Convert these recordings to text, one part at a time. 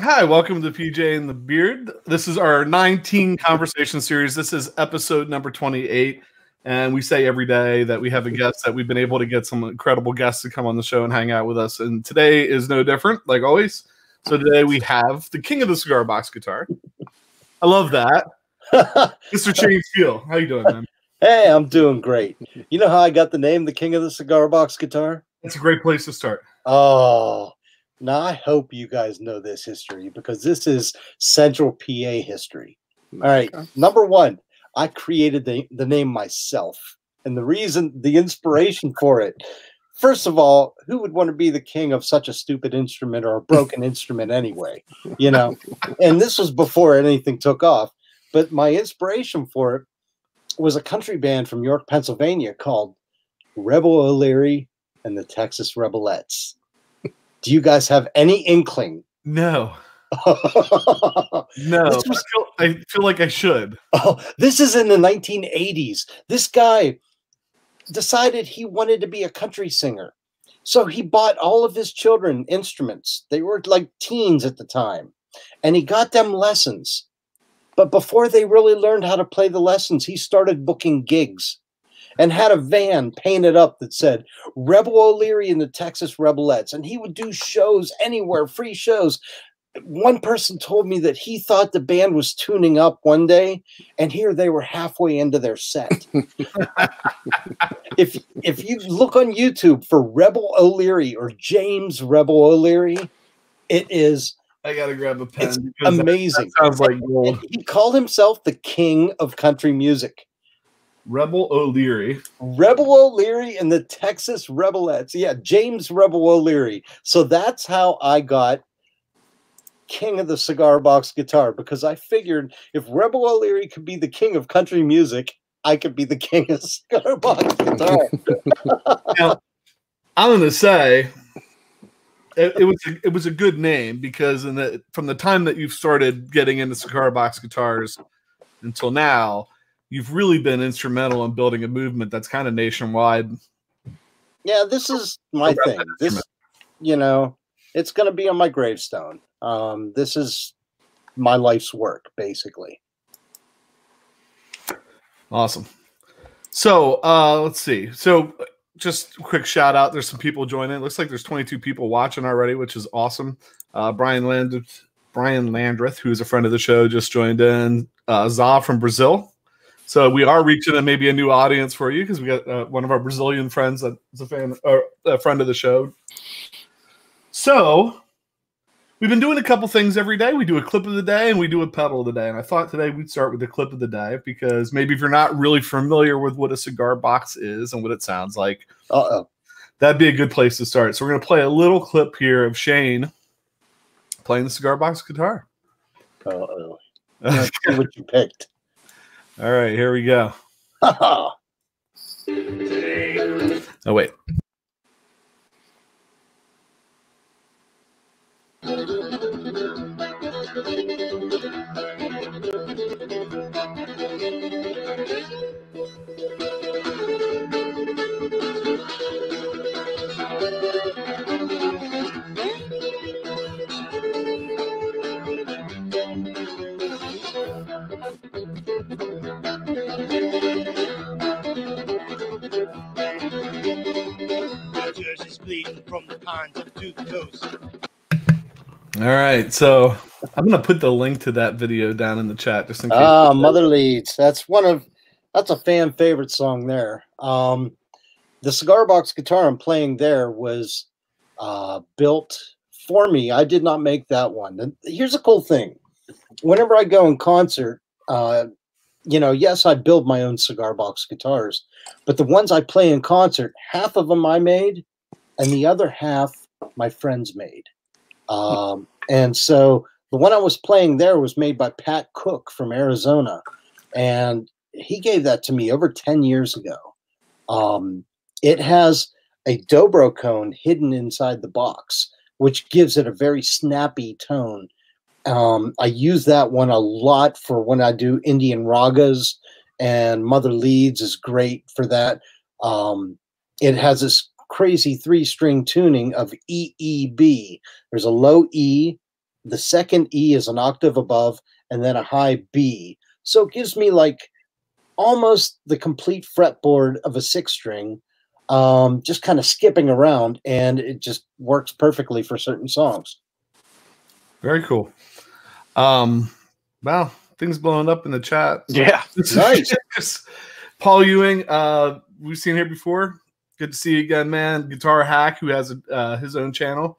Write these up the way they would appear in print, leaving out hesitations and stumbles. Hi, welcome to PJ and the Beard. This is our 19 conversation series. This is episode number 28. And we say every day that we have a guest that we've been able to get some incredible guests to come on the show and hang out with us. And today is no different, like always. So today we have the king of the cigar box guitar. I love that. Mr. Shane Speal. How you doing, man? Hey, I'm doing great. You know how I got the name, the king of the cigar box guitar? That's a great place to start. Oh, now, I hope you guys know this history because this is central PA history. All right. Number one, I created the name myself. And the reason, the inspiration for it, first of all, who would want to be the king of such a stupid instrument or a broken instrument anyway? You know, and this was before anything took off. But my inspiration for it was a country band from York, Pennsylvania called Rebel O'Leary and the Texas Rebelettes. Do you guys have any inkling? No. No. I feel like I should. Oh, this is in the 1980s. This guy decided he wanted to be a country singer. So he bought all of his children instruments. They were like teens at the time. And he got them lessons. But before they really learned how to play the lessons, he started booking gigs. And had a van painted up that said Rebel O'Leary and the Texas Rebelettes. And he would do shows anywhere, free shows. One person told me that he thought the band was tuning up one day, and here they were halfway into their set. If you look on YouTube for Rebel O'Leary or James Rebel O'Leary, it is... I got to grab a pen. It's amazing. That sounds like gold. And he called himself the king of country music. Rebel O'Leary and the Texas Rebelettes. Yeah, James Rebel O'Leary. So that's how I got king of the cigar box guitar, because I figured if Rebel O'Leary could be the king of country music, I could be the king of cigar box guitar. Now, I'm going to say it was a good name, because from the time that you've started getting into cigar box guitars until now, you've really been instrumental in building a movement that's kind of nationwide. Yeah, this is my thing. This, you know, it's going to be on my gravestone. This is my life's work, basically. Awesome. So let's see. So just a quick shout out. There's some people joining. It looks like there's 22 people watching already, which is awesome. Brian Landreth, who's a friend of the show, just joined in. Za from Brazil. So we are reaching maybe a new audience for you, because we got one of our Brazilian friends that's a fan or a friend of the show. So we've been doing a couple things every day. We do a clip of the day and we do a pedal of the day. And I thought today we'd start with the clip of the day, because maybe if you're not really familiar with what a cigar box is and what it sounds like, that'd be a good place to start. So we're going to play a little clip here of Shane playing the cigar box guitar. Uh-oh. Let's see what you picked. All right, here we go. Oh, wait. From the pines of Duke Coast. All right, so I'm gonna put the link to that video down in the chat just in case. Ah, Mother Leads. That's a fan favorite song there. The cigar box guitar I'm playing there was built for me. I did not make that one. And here's a cool thing: whenever I go in concert, you know, yes, I build my own cigar box guitars, but the ones I play in concert, half of them I made. And the other half, my friends made. And so the one I was playing there was made by Pat Cook from Arizona. And he gave that to me over 10 years ago. It has a dobro cone hidden inside the box, which gives it a very snappy tone. I use that one a lot for when I do Indian ragas, and Mother Leads is great for that. It has this crazy 3-string tuning of E, E, B. There's a low E, the second E is an octave above, and then a high B. So it gives me like almost the complete fretboard of a six string, just kind of skipping around, and it just works perfectly for certain songs. Very cool. Wow, things blowing up in the chat. Yeah, nice. Paul Ewing, we've seen here before. Good to see you again, man. Guitar Hack, who has his own channel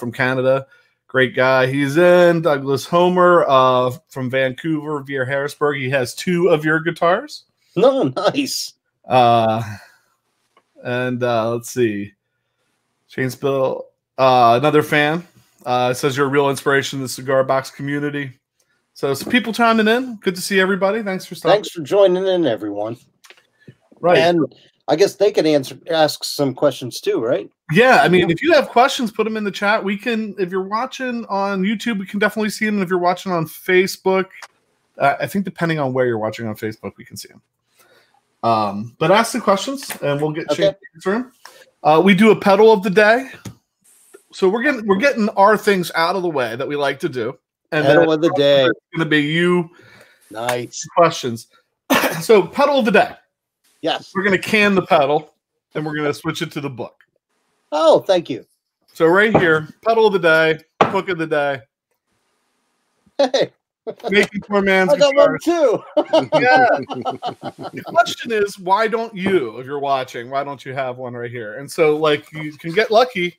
from Canada. Great guy. He's in Douglas Homer from Vancouver, via Harrisburg. He has two of your guitars. Oh, nice. And let's see. Shane Speal, another fan. Says you're a real inspiration to the Cigar Box community. So some people chiming in. Good to see everybody. Thanks for stopping. Thanks for joining in, everyone. Right. And I guess they can ask some questions too, right? Yeah, I mean, if you have questions, put them in the chat. We can, if you're watching on YouTube, we can definitely see them. And if you're watching on Facebook, I think depending on where you're watching on Facebook, we can see them. But ask the questions, and we'll get Shane to answer them. We do a pedal of the day, so we're getting our things out of the way that we like to do. And pedal of the day. It's going to be you. Nice questions. So pedal of the day. Yes. We're going to can the pedal, and we're going to switch it to the book. Oh, thank you. So right here, pedal of the day, book of the day. Hey. Making Poor Man's Guitars. I got one too. Yeah. The question is, why don't you, if you're watching, why don't you have one right here? And so, like, you can get lucky.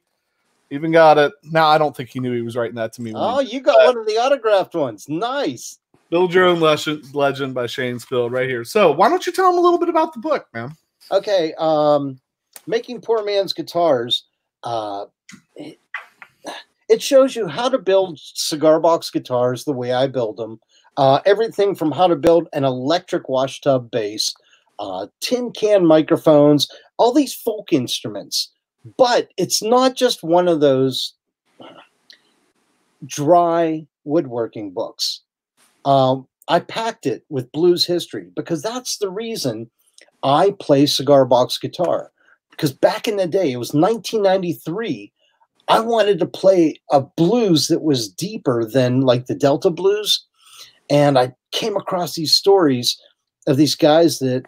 Even got it. Now, I don't think he knew he was writing that to me. Oh, you got one of the autographed ones. Nice. Build Your Own Legend by Shane Speal right here. So why don't you tell him a little bit about the book, man? Okay. Making Poor Man's Guitars. It shows you how to build cigar box guitars the way I build them. Everything from how to build an electric washtub bass, tin can microphones, all these folk instruments. But it's not just one of those dry woodworking books. I packed it with blues history because that's the reason I play cigar box guitar. Because back in the day, it was 1993, I wanted to play a blues that was deeper than like the Delta blues. And I came across these stories of these guys that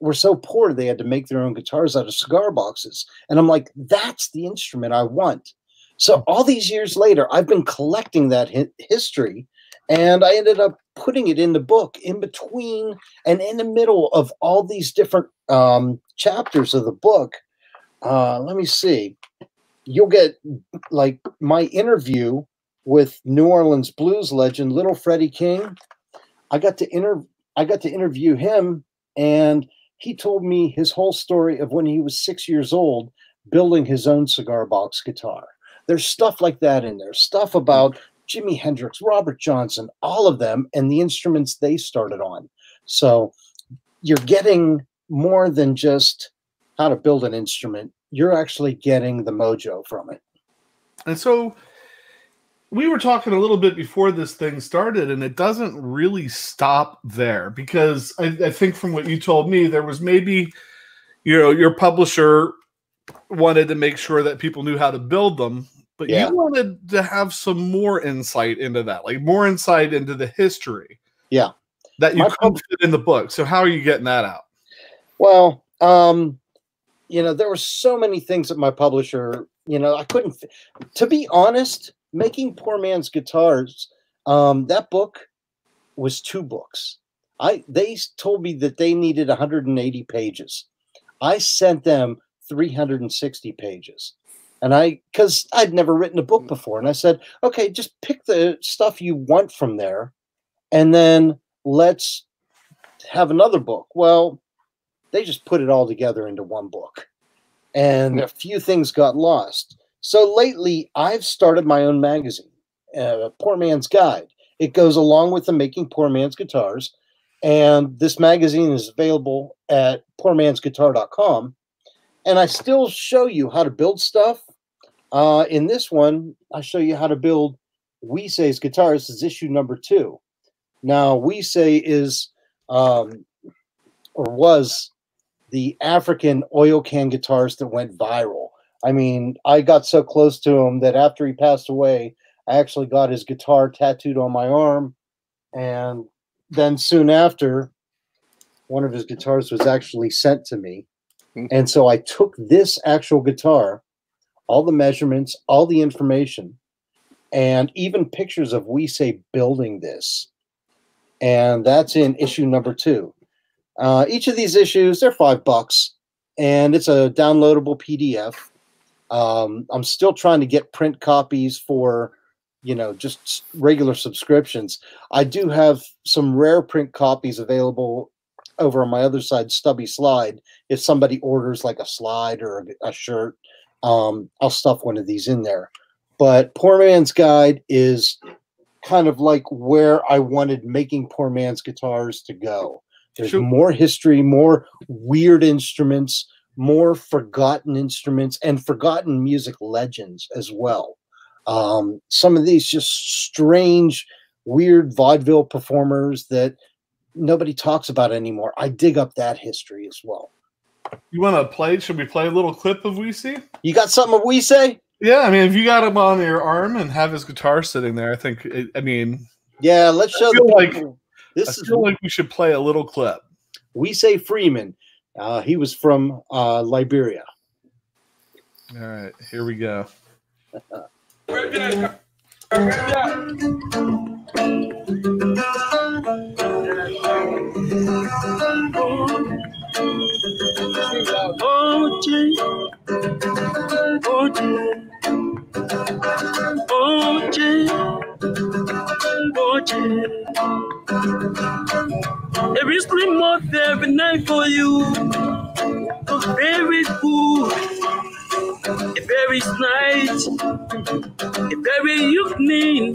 were so poor they had to make their own guitars out of cigar boxes. And I'm like, that's the instrument I want. So all these years later, I've been collecting that history, and I ended up putting it in the book in between and in the middle of all these different chapters of the book. Let me see. You'll get like my interview with New Orleans blues legend Little Freddie King. I got to interview him, and he told me his whole story of when he was 6 years old building his own cigar box guitar. There's stuff like that in there, stuff about Jimi Hendrix, Robert Johnson, all of them, and the instruments they started on. So you're getting more than just how to build an instrument. You're actually getting the mojo from it. And so we were talking a little bit before this thing started, and it doesn't really stop there, because I think from what you told me, there was maybe, you know, your publisher wanted to make sure that people knew how to build them, but you wanted to have some more insight into that, like more insight into the history. Yeah. That you covered in the book. So how are you getting that out? Well, you know, there were so many things that my publisher, you know, I couldn't, to be honest, Making Poor Man's Guitars, that book was two books. They told me that they needed 180 pages. I sent them 360 pages. And because I'd never written a book before. And I said, okay, just pick the stuff you want from there, and then let's have another book. Well, they just put it all together into one book, and a few things got lost. So lately, I've started my own magazine, Poor Man's Guide. It goes along with the Making Poor Man's Guitars, and this magazine is available at PoorMansGuitar.com, and I still show you how to build stuff. In this one, I show you how to build Weezy's guitars. This is issue number 2. Now, Weezy is, or was, the African oil can guitars that went viral. I mean, I got so close to him that after he passed away, I actually got his guitar tattooed on my arm. And then soon after, one of his guitars was actually sent to me. And so I took this actual guitar, all the measurements, all the information, and even pictures of Weezy building this. And that's in issue number 2. Each of these issues, they're $5, and it's a downloadable PDF. I'm still trying to get print copies for, you know, just regular subscriptions. I do have some rare print copies available over on my other side, Stubby Slide. If somebody orders like a slide or a shirt, I'll stuff one of these in there. But Poor Man's Guide is kind of like where I wanted Making Poor Man's Guitars to go. There's more history, more weird instruments, more forgotten instruments, and forgotten music legends as well. Some of these just strange, weird vaudeville performers that nobody talks about anymore. I dig up that history as well. You want to play? Should we play a little clip of Weezy? You got something of Weezy? Yeah, I mean, if you got him on your arm and have his guitar sitting there, I think, I mean. Yeah, let's show the people. I feel like we should play a little clip. Weezy Freeman. He was from Liberia. All right, here we go. There is three more every night for you. A very good, a very night, a very evening.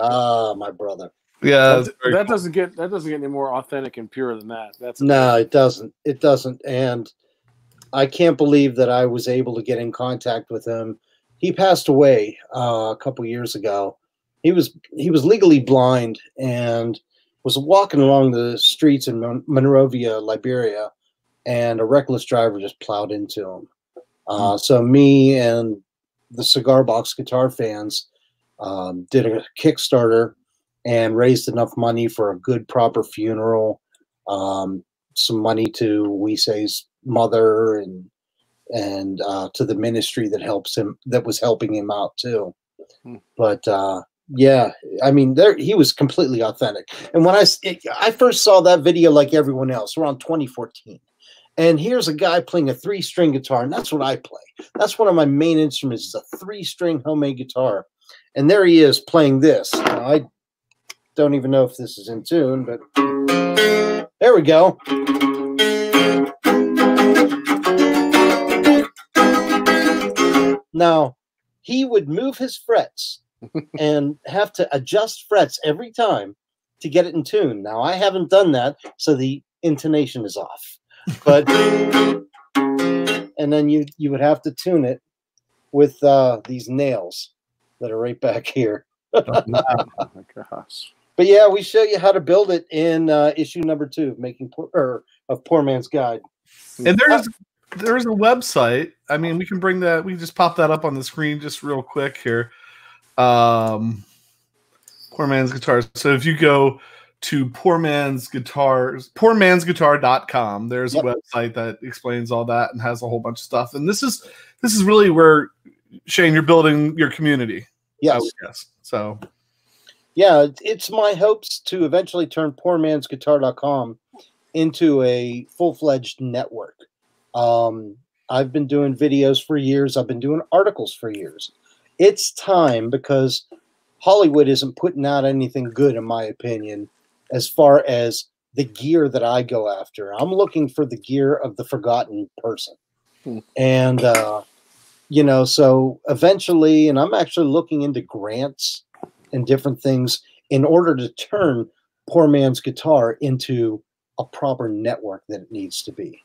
Ah, my brother. Yeah, that doesn't get any more authentic and pure than that. That's no, it doesn't. It doesn't. And I can't believe that I was able to get in contact with him. He passed away a couple years ago. He was legally blind and was walking along the streets in Monrovia, Liberia, and a reckless driver just plowed into him. So me and the Cigar Box Guitar fans did a Kickstarter and raised enough money for a good, proper funeral, some money to Weezy's mother and to the ministry that helps him, that was helping him out too. But yeah, I mean, he was completely authentic. And when I first saw that video, like everyone else, around 2014, and here's a guy playing a 3-string guitar, and that's what I play. That's one of my main instruments, is a 3-string homemade guitar. And there he is playing this. Now, I don't even know if this is in tune, but there we go. Now, he would move his frets and have to adjust frets every time to get it in tune. Now, I haven't done that, so the intonation is off. But and then you would have to tune it with these nails that are right back here. Oh my gosh. But yeah, we show you how to build it in issue number 2 of Poor Man's Guide. And there is a website. I mean, we can bring that. We can just pop that up on the screen just real quick here. Poor Man's Guitars. So if you go to Poor Man's Guitars, PoorMansGuitar.com, there's a website that explains all that and has a whole bunch of stuff. And this is really where, Shane, you're building your community. Yes. Yes. So. Yeah, it's my hopes to eventually turn PoorMansGuitar.com into a full-fledged network. I've been doing videos for years. I've been doing articles for years. It's time, because Hollywood isn't putting out anything good, in my opinion, as far as the gear that I go after. I'm looking for the gear of the forgotten person. And, you know, so eventually, and I'm actually looking into grants and different things in order to turn Poor Man's Guitar into a proper network that it needs to be.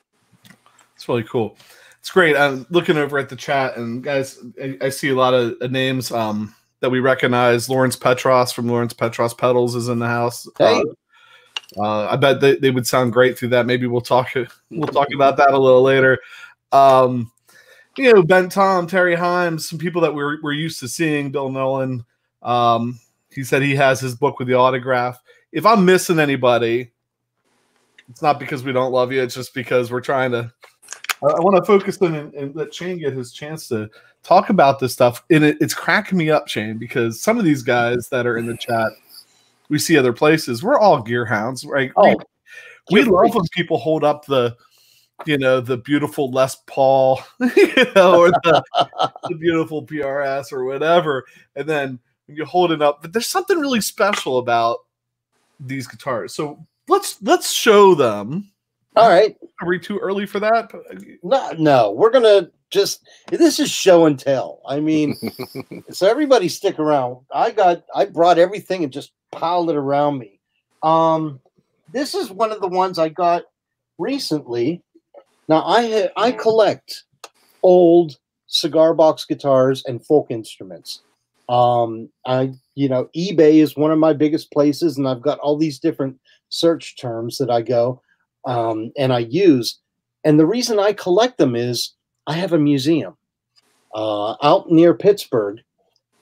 It's really cool. It's great. I'm looking over at the chat, and guys, I see a lot of names that we recognize. Lawrence Petros from Lawrence Petros Pedals is in the house. Hey. I bet they would sound great through that. Maybe we'll talk about that a little later. You know, Ben Tom, Terry Himes, some people that we're used to seeing, Bill Nolan. He said he has his book with the autograph. If I'm missing anybody, it's not because we don't love you. It's just because we're trying to – I want to focus on and let Shane get his chance to talk about this stuff. And it's cracking me up, Shane, because some of these guys that are in the chat, we see other places. We're all gear hounds, right? Oh, we love when people hold up the – you know, the beautiful Les Paul, you know, or the, the beautiful PRS or whatever. And then you hold it up. But there's something really special about these guitars. So let's show them. All right. Are we too early for that? No, we're going to just, this is show and tell. I mean, so everybody stick around. I brought everything and just piled it around me. This is one of the ones I got recently. Now, I collect old cigar box guitars and folk instruments. You know, eBay is one of my biggest places, and I've got all these different search terms that I go and I use. And the reason I collect them is I have a museum out near Pittsburgh,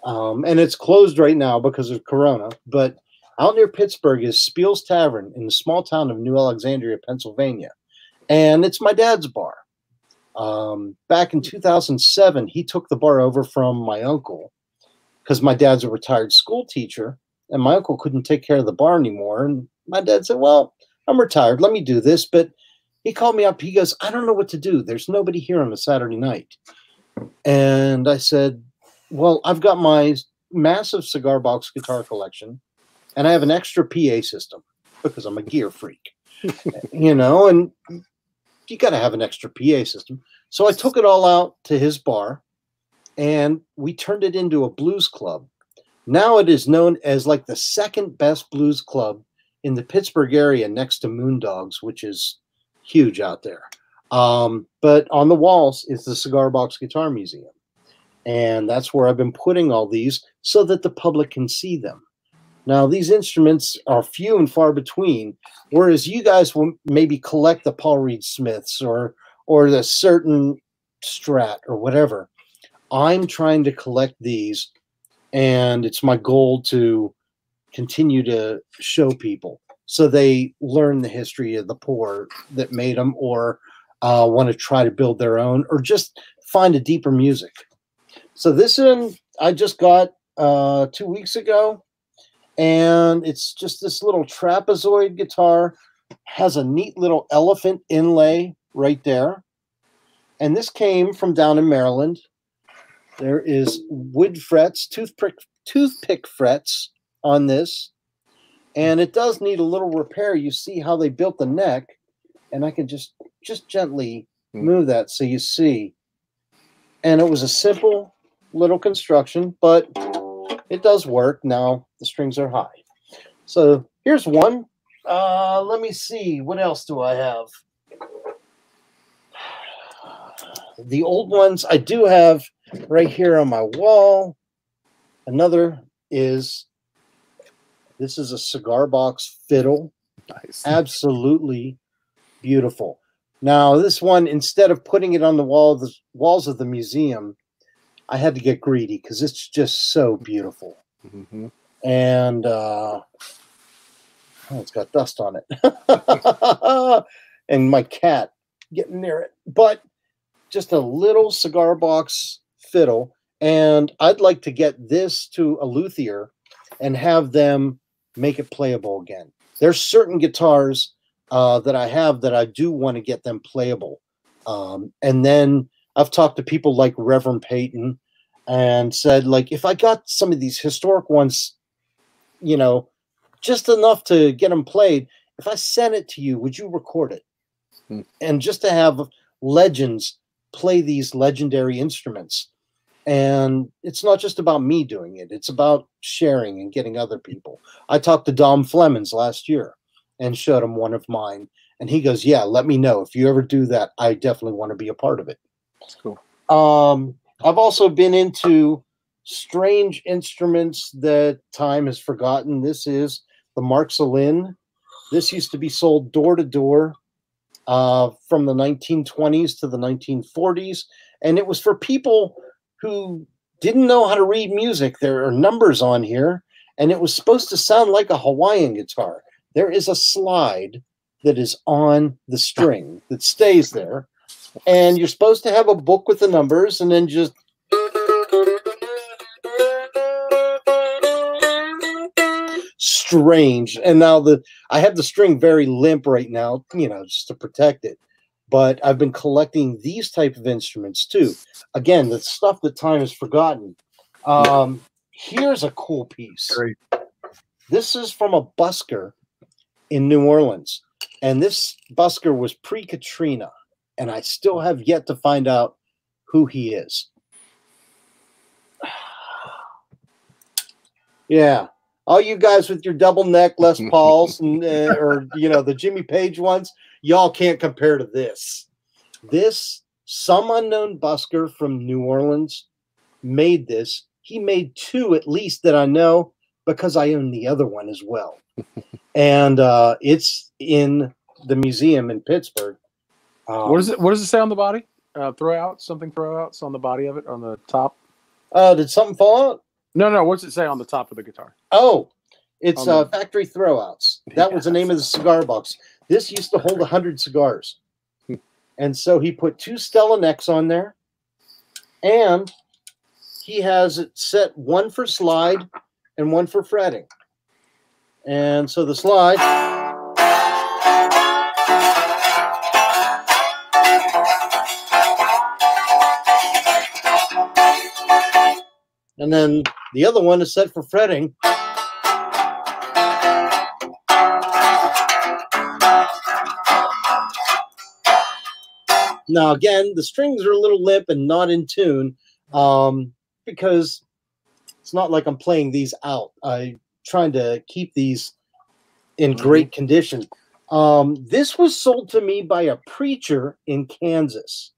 and it's closed right now because of Corona. But out near Pittsburgh is Speal's Tavern in the small town of New Alexandria, Pennsylvania. And it's my dad's bar. Back in 2007, he took the bar over from my uncle because my dad's a retired school teacher, and my uncle couldn't take care of the bar anymore. And my dad said, well, I'm retired. Let me do this. But he called me up. He goes, I don't know what to do. There's nobody here on a Saturday night. And I said, well, I've got my massive cigar box guitar collection, and I have an extra PA system because I'm a gear freak. You know, and you got to have an extra PA system. So I took it all out to his bar, and we turned it into a blues club. Now it is known as like the second best blues club in the Pittsburgh area next to Moondogs, which is huge out there. But on the walls is the Cigar Box Guitar Museum. And that's where I've been putting all these so that the public can see them. Now, these instruments are few and far between, whereas you guys will maybe collect the Paul Reed Smiths or the certain Strat or whatever. I'm trying to collect these, and it's my goal to continue to show people so they learn the history of the poor that made them or want to try to build their own or just find a deeper music. So this one I just got 2 weeks ago. And it's just this little trapezoid guitar, has a neat little elephant inlay right there. And this came from down in Maryland. There is wood frets, toothpick frets on this. And it does need a little repair. You see how they built the neck. And I can just gently move that so you see. And it was a simple little construction, but it does work. Now the strings are high. So here's one. Let me see. What else do I have? The old ones I do have right here on my wall. Another is, this is a cigar box fiddle. Nice. Absolutely beautiful. Now this one, instead of putting it on the wall, the walls of the museum, I had to get greedy because it's just so beautiful. Mm-hmm. And it's got dust on it. And my cat getting near it. But just a little cigar box fiddle. And I'd like to get this to a luthier and have them make it playable again. There's certain guitars that I have that I do want to get them playable. And then I've talked to people like Reverend Peyton and said, like, if I got some of these historic ones, you know, just enough to get them played, if I sent it to you, would you record it? Hmm. And just to have legends play these legendary instruments. And it's not just about me doing it. It's about sharing and getting other people. I talked to Dom Flemons last year and showed him one of mine. And he goes, yeah, let me know. If you ever do that, I definitely want to be a part of it. That's cool. I've also been into strange instruments that time has forgotten. This is the Marxolin. This used to be sold door to door from the 1920s to the 1940s. And it was for people who didn't know how to read music. There are numbers on here, and it was supposed to sound like a Hawaiian guitar. There is a slide that is on the string that stays there, and you're supposed to have a book with the numbers and then just strange. And now I have the string very limp right now, you know, just to protect it. But I've been collecting these type of instruments too. Again, the stuff that time has forgotten. Here's a cool piece. Great. This is from a busker in New Orleans. And this busker was pre-Katrina. And I still have yet to find out who he is. Yeah. All you guys with your double neck Les Pauls and, or, you know, the Jimmy Page ones, y'all can't compare to this. This, some unknown busker from New Orleans made this. He made two, at least, that I know, because I own the other one as well. And it's in the museum in Pittsburgh. What does it say on the body? Throwouts on the body of it, on the top? Did something fall out? No, no. What's it say on the top of the guitar? Oh, it's Factory Throwouts. That was the name of the cigar box. This used to hold 100 cigars. And so he put two Stella necks on there. And he has it set one for slide and one for fretting. And so the slide. And then the other one is set for fretting. Now, again, the strings are a little limp and not in tune because it's not like I'm playing these out. I'm trying to keep these in great condition. This was sold to me by a preacher in Kansas.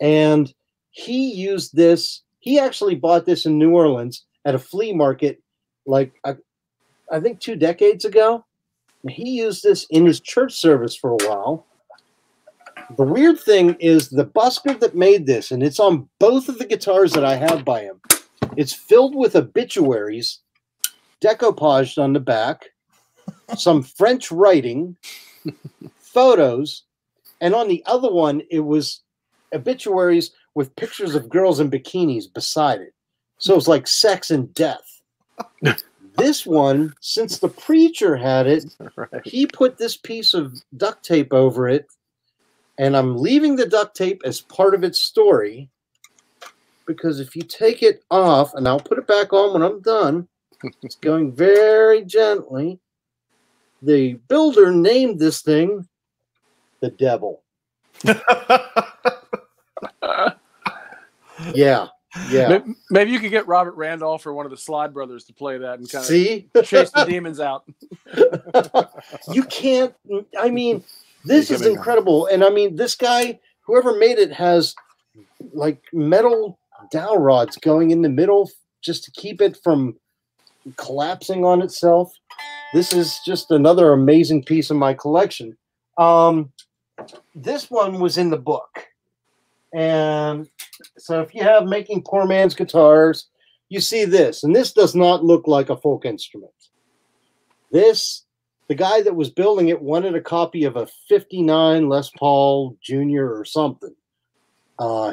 And he used this. He actually bought this in New Orleans at a flea market, like, I think 2 decades ago. He used this in his church service for a while. The weird thing is the busker that made this, and it's on both of the guitars that I have by him, it's filled with obituaries, decoupaged on the back, some French writing, photos, and on the other one, it was obituaries with pictures of girls in bikinis beside it. So it's like sex and death. This one, since the preacher had it, he put this piece of duct tape over it, and I'm leaving the duct tape as part of its story, because if you take it off, and I'll put it back on when I'm done, it's going very gently. The builder named this thing the devil. Yeah, yeah. Maybe you could get Robert Randolph or one of the Slide Brothers to play that and kind of chase the demons out. You can't. I mean, this is incredible. And I mean, this guy, whoever made it, has like metal dowel rods going in the middle just to keep it from collapsing on itself. This is just another amazing piece of my collection. This one was in the book. And so if you have Making Poor Man's Guitars, you see this. And this does not look like a folk instrument. This, the guy that was building it wanted a copy of a 59 Les Paul Jr. or something,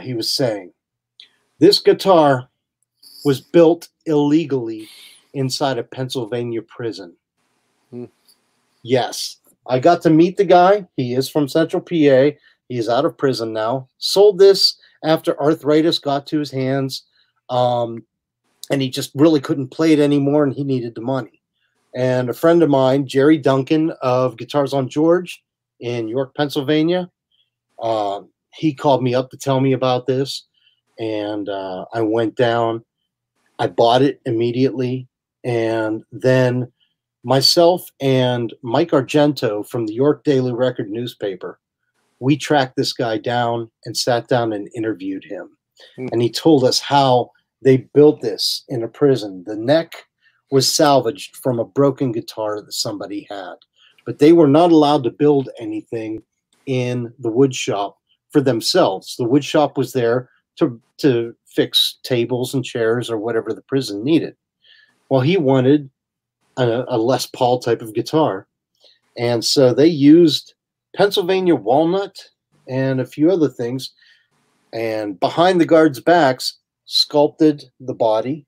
he was saying. This guitar was built illegally inside a Pennsylvania prison. Yes. I got to meet the guy. He is from Central PA. He's out of prison now. Sold this after arthritis got to his hands, and he just really couldn't play it anymore, and he needed the money. And a friend of mine, Jerry Duncan of Guitars on George in York, Pennsylvania, he called me up to tell me about this, and I went down. I bought it immediately, and then myself and Mike Argento from the York Daily Record newspaper, we tracked this guy down and sat down and interviewed him. And he told us how they built this in a prison. The neck was salvaged from a broken guitar that somebody had. But they were not allowed to build anything in the wood shop for themselves. The wood shop was there to fix tables and chairs or whatever the prison needed. Well, he wanted a Les Paul type of guitar. And so they used Pennsylvania walnut and a few other things, and behind the guards' backs, sculpted the body.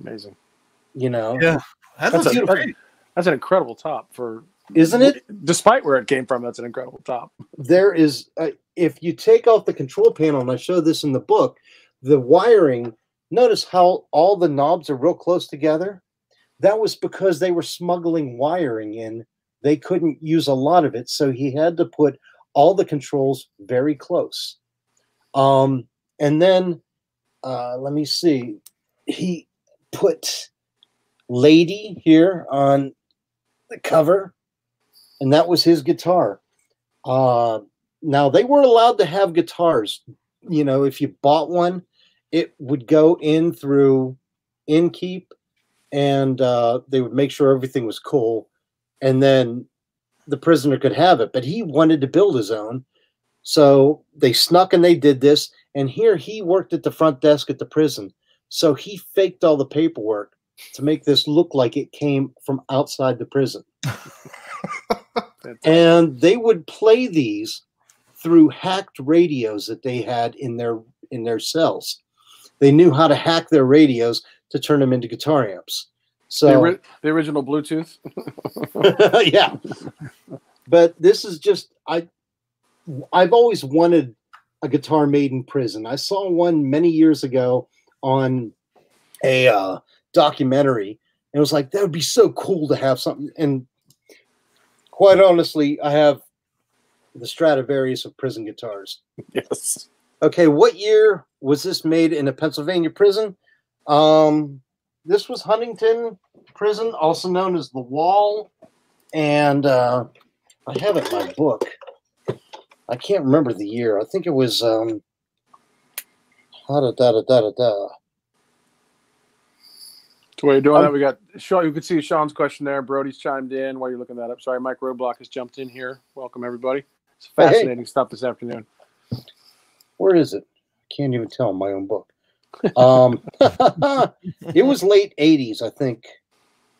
Amazing. You know? Yeah. That's an incredible top for... Isn't it? Despite where it came from, that's an incredible top. There is... if you take off the control panel, and I show this in the book, the wiring, notice how all the knobs are real close together? That was because they were smuggling wiring in. They couldn't use a lot of it, so he had to put all the controls very close. And then, let me see, he put Lady here on the cover, and that was his guitar. Now, they weren't allowed to have guitars. You know, if you bought one, it would go in through Innkeep, and they would make sure everything was cool, and then the prisoner could have it. But he wanted to build his own. So they snuck and they did this. And here he worked at the front desk at the prison. So he faked all the paperwork to make this look like it came from outside the prison. And they would play these through hacked radios that they had in their cells. They knew how to hack their radios to turn them into guitar amps. So the original Bluetooth. Yeah. But this is just, I've always wanted a guitar made in prison. I saw one many years ago on a documentary, and it was like, that would be so cool to have something. And quite honestly, I have the Stradivarius of prison guitars. Yes. Okay, what year was this made in a Pennsylvania prison? This was Huntingdon Prison, also known as The Wall. And I have it in my book. I can't remember the year. I think it was So while you're doing that, we got Sean. You can see Sean's question there. Brody's chimed in while you're looking that up. Sorry, Mike Roblox has jumped in here. Welcome everybody. It's fascinating stuff this afternoon. Where is it? I can't even tell in my own book. It was late 80s, I think,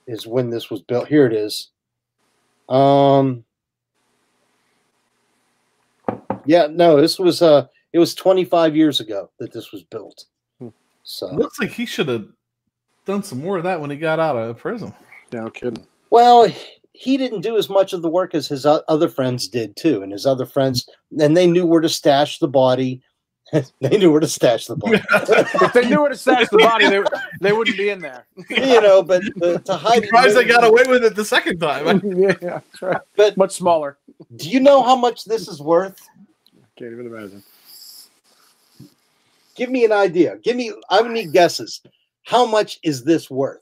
is when this was built. Here it is. Yeah, no, this was it was 25 years ago that this was built. So it looks like he should have done some more of that when he got out of prison. No kidding. Well, he didn't do as much of the work as his other friends did too, and his other friends, and they knew where to stash the body. They knew where to stash the body. If they knew where to stash the body, they wouldn't be in there. You know, but to hide. I'm surprised they got away with it the second time. Yeah, right. But much smaller. Do you know how much this is worth? Can't even imagine. Give me an idea. Give me, I would need guesses. How much is this worth?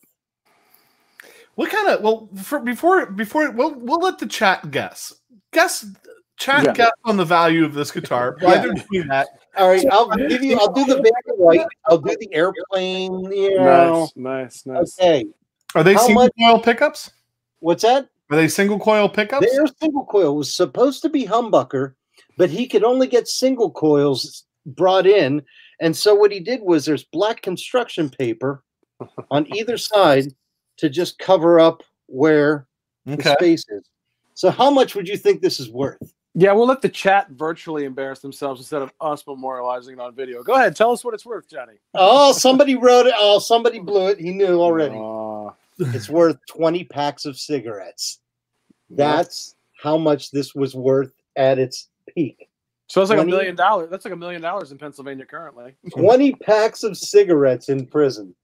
What kind of, well, for, before we'll let the chat guess. Guess on the value of this guitar. Why didn't you do that? All right, I'll do the Van White. I'll do the airplane. You know. Nice. Okay. Are they single coil pickups? What's that? Are they single coil pickups? They are single coil. It was supposed to be humbucker, but he could only get single coils brought in. And so what he did was there's black construction paper on either side to just cover up where the space is. So how much would you think this is worth? Yeah, we'll let the chat virtually embarrass themselves instead of us memorializing it on video. Go ahead. Tell us what it's worth, Johnny. Oh, somebody wrote it. Oh, somebody blew it. He knew already. It's worth 20 packs of cigarettes. That's how much this was worth at its peak. So it's like $1 million. That's like $1 million in Pennsylvania currently. 20 packs of cigarettes in prison.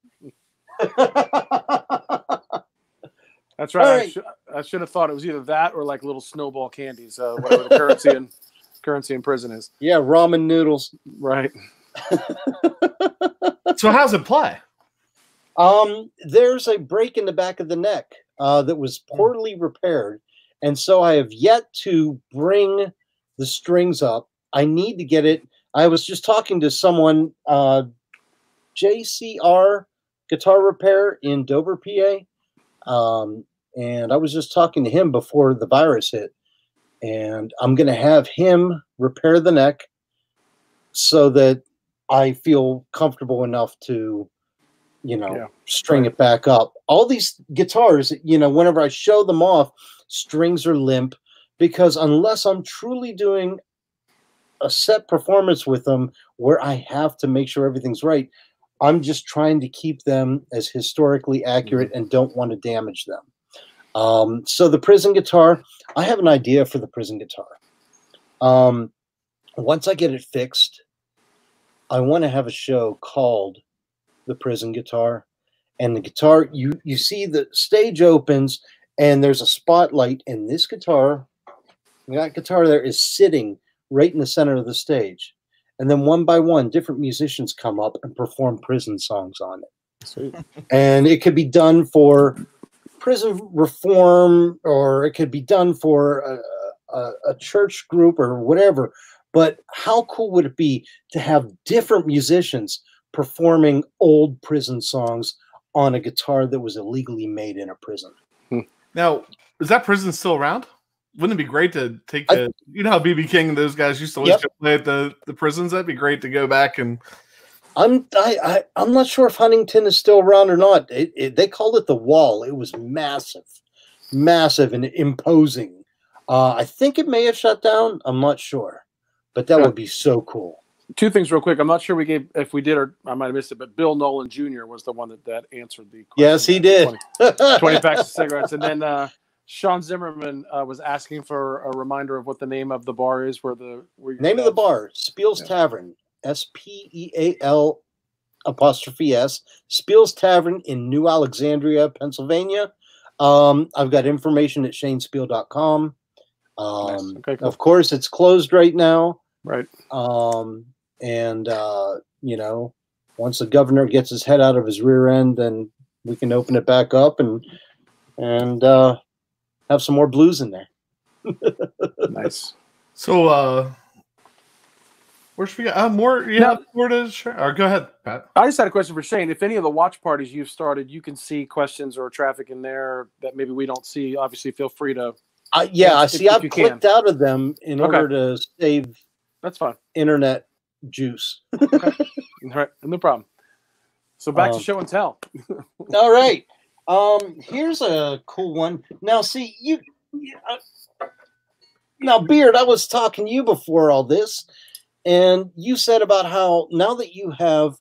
That's right. I should have thought it was either that or like little snowball candies, whatever the currency in prison is. Yeah, ramen noodles. Right. So how's it play? There's a break in the back of the neck that was poorly repaired, and so I have yet to bring the strings up. I need to get it. I was just talking to someone, JCR Guitar Repair in Dover, PA. And I was just talking to him before the virus hit, and I'm going to have him repair the neck so that I feel comfortable enough to, you know, string it back up. All these guitars, you know, whenever I show them off, strings are limp because unless I'm truly doing a set performance with them where I have to make sure everything's right, I'm just trying to keep them as historically accurate and don't want to damage them. So the prison guitar, I have an idea for the prison guitar. Once I get it fixed, I want to have a show called The Prison Guitar. And the guitar, you see the stage opens and there's a spotlight, and this guitar, that guitar there is sitting right in the center of the stage. And then one by one, different musicians come up and perform prison songs on it. Sweet. And it could be done for prison reform, or it could be done for a church group or whatever. But how cool would it be to have different musicians performing old prison songs on a guitar that was illegally made in a prison? Now, is that prison still around? Wouldn't it be great to take the, you know how BB King and those guys used to always play at the prisons? That'd be great to go back and. I'm not sure if Huntingdon is still around or not. They called it the Wall. It was massive, massive and imposing. I think it may have shut down. I'm not sure, but that would be so cool. Two things real quick. I'm not sure we gave, if we did, or I might have missed it, but Bill Nolan Jr. was the one that answered the question. Yes, he did. 20 packs of cigarettes, and then. Sean Zimmerman was asking for a reminder of what the name of the bar is. Where name of the bar, Speal's Tavern, S-P-E-A-L'(S). Speal's Tavern in New Alexandria, Pennsylvania. I've got information at ShaneSpeal.com. Nice. Okay, cool. Of course, it's closed right now. Right. You know, once the governor gets his head out of his rear end, then we can open it back up and have some more blues in there. Nice. So, where should we go? Go ahead, Pat. I just had a question for Shane. If any of the watch parties you've started, you can see questions or traffic in there that maybe we don't see. Obviously, feel free to. I've clicked out of them in order to save. That's fine. Internet juice. Okay. All right, no problem. So back to show and tell. All right. Here's a cool one. Now, see, Beard, I was talking to you before all this, and you said about how now that you have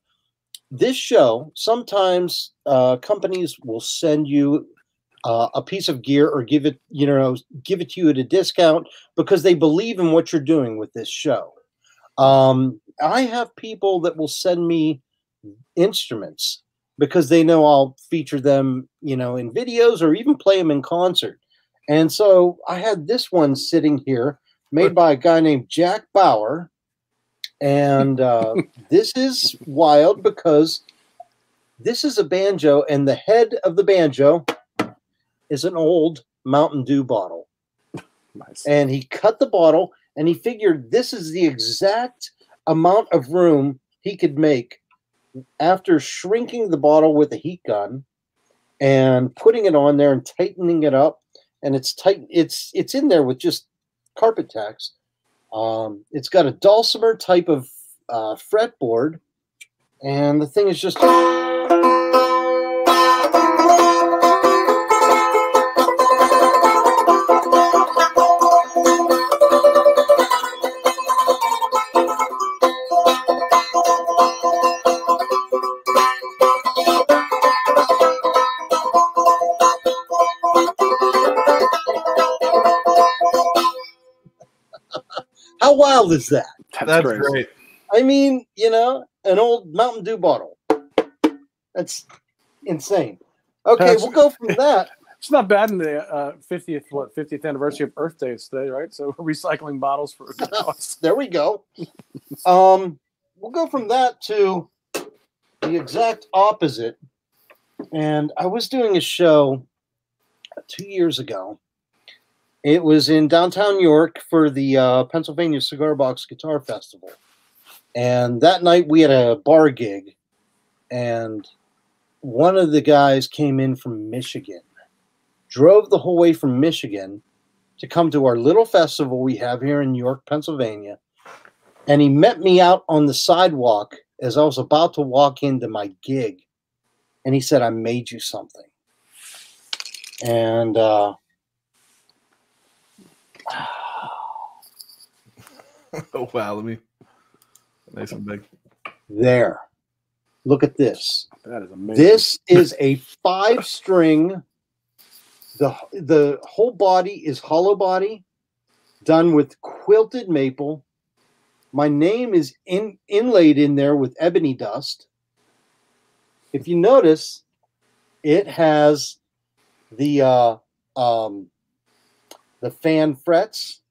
this show, sometimes companies will send you a piece of gear or give it to you at a discount because they believe in what you're doing with this show. I have people that will send me instruments because they know I'll feature them, you know, in videos or even play them in concert. And so I had this one sitting here made by a guy named Jack Bauer. And this is wild because this is a banjo, and the head of the banjo is an old Mountain Dew bottle. Nice. And he cut the bottle, and he figured this is the exact amount of room he could make after shrinking the bottle with a heat gun and putting it on there and tightening it up. And it's tight. It's in there with just carpet tacks. It's got a dulcimer type of fretboard, and the thing is just. How wild is that? That's great. I mean, you know, an old Mountain Dew bottle. That's insane. Okay, we'll go from that. It's not bad in the 50th anniversary of Earth Day today, right? So we're recycling bottles for there we go. We'll go from that to the exact opposite. And I was doing a show 2 years ago. It was in downtown York for the Pennsylvania Cigar Box Guitar Festival. And that night we had a bar gig. And one of the guys came in from Michigan, drove the whole way from Michigan to come to our little festival we have here in York, Pennsylvania. And he met me out on the sidewalk as I was about to walk into my gig. And he said, I made you something. And oh, wow. Let me make some big. There. Look at this. That is amazing. This is a 5-string. The whole body is hollow body, done with quilted maple. My name is inlaid in there with ebony dust. If you notice, it has the fan frets.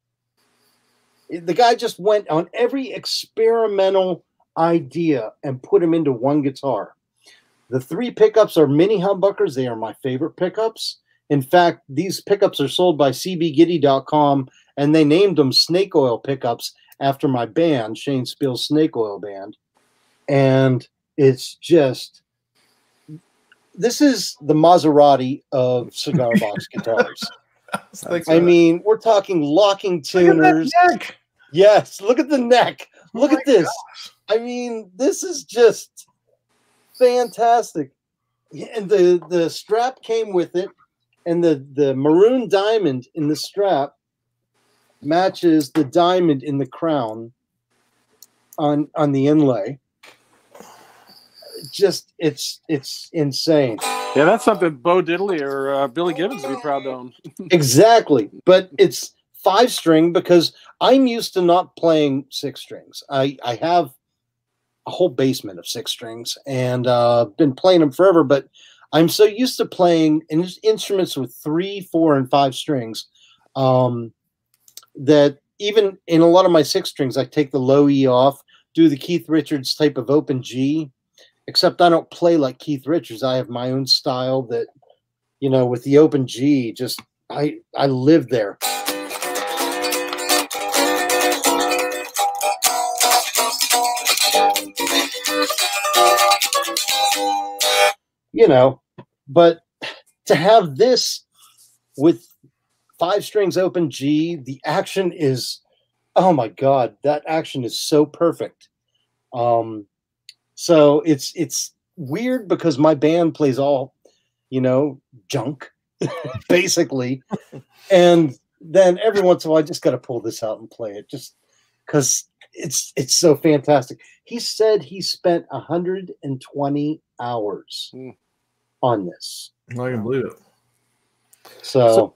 The guy just went on every experimental idea and put them into one guitar. The 3 pickups are mini humbuckers. They are my favorite pickups. In fact, these pickups are sold by CBGiddy.com, and they named them Snake Oil Pickups after my band, Shane Speal's Snake Oil Band. And it's just, this is the Maserati of cigar box guitars. I mean, we're talking locking tuners. Look at that neck. Yes, look at the neck. Look at this. Gosh. I mean, this is just fantastic. And the strap came with it. And the maroon diamond in the strap matches the diamond in the crown on the inlay. Just it's insane. Yeah, that's something Bo Diddley or Billy Gibbons would be proud to own. Exactly. But it's 5-string because I'm used to not playing 6 strings. I have a whole basement of 6 strings and been playing them forever, but I'm so used to playing instruments with 3, 4, and 5 strings that even in a lot of my 6 strings, I take the low E off, do the Keith Richards type of open G, except I don't play like Keith Richards. I have my own style that, you know, with the open G, just I live there. You know, but to have this with 5 strings open G, the action is, oh my God, that action is so perfect. So it's weird because my band plays all, you know, junk, basically. And then every once in a while, I just got to pull this out and play it just because it's so fantastic. He said he spent 120 hours. Mm. On this, I can believe it. So,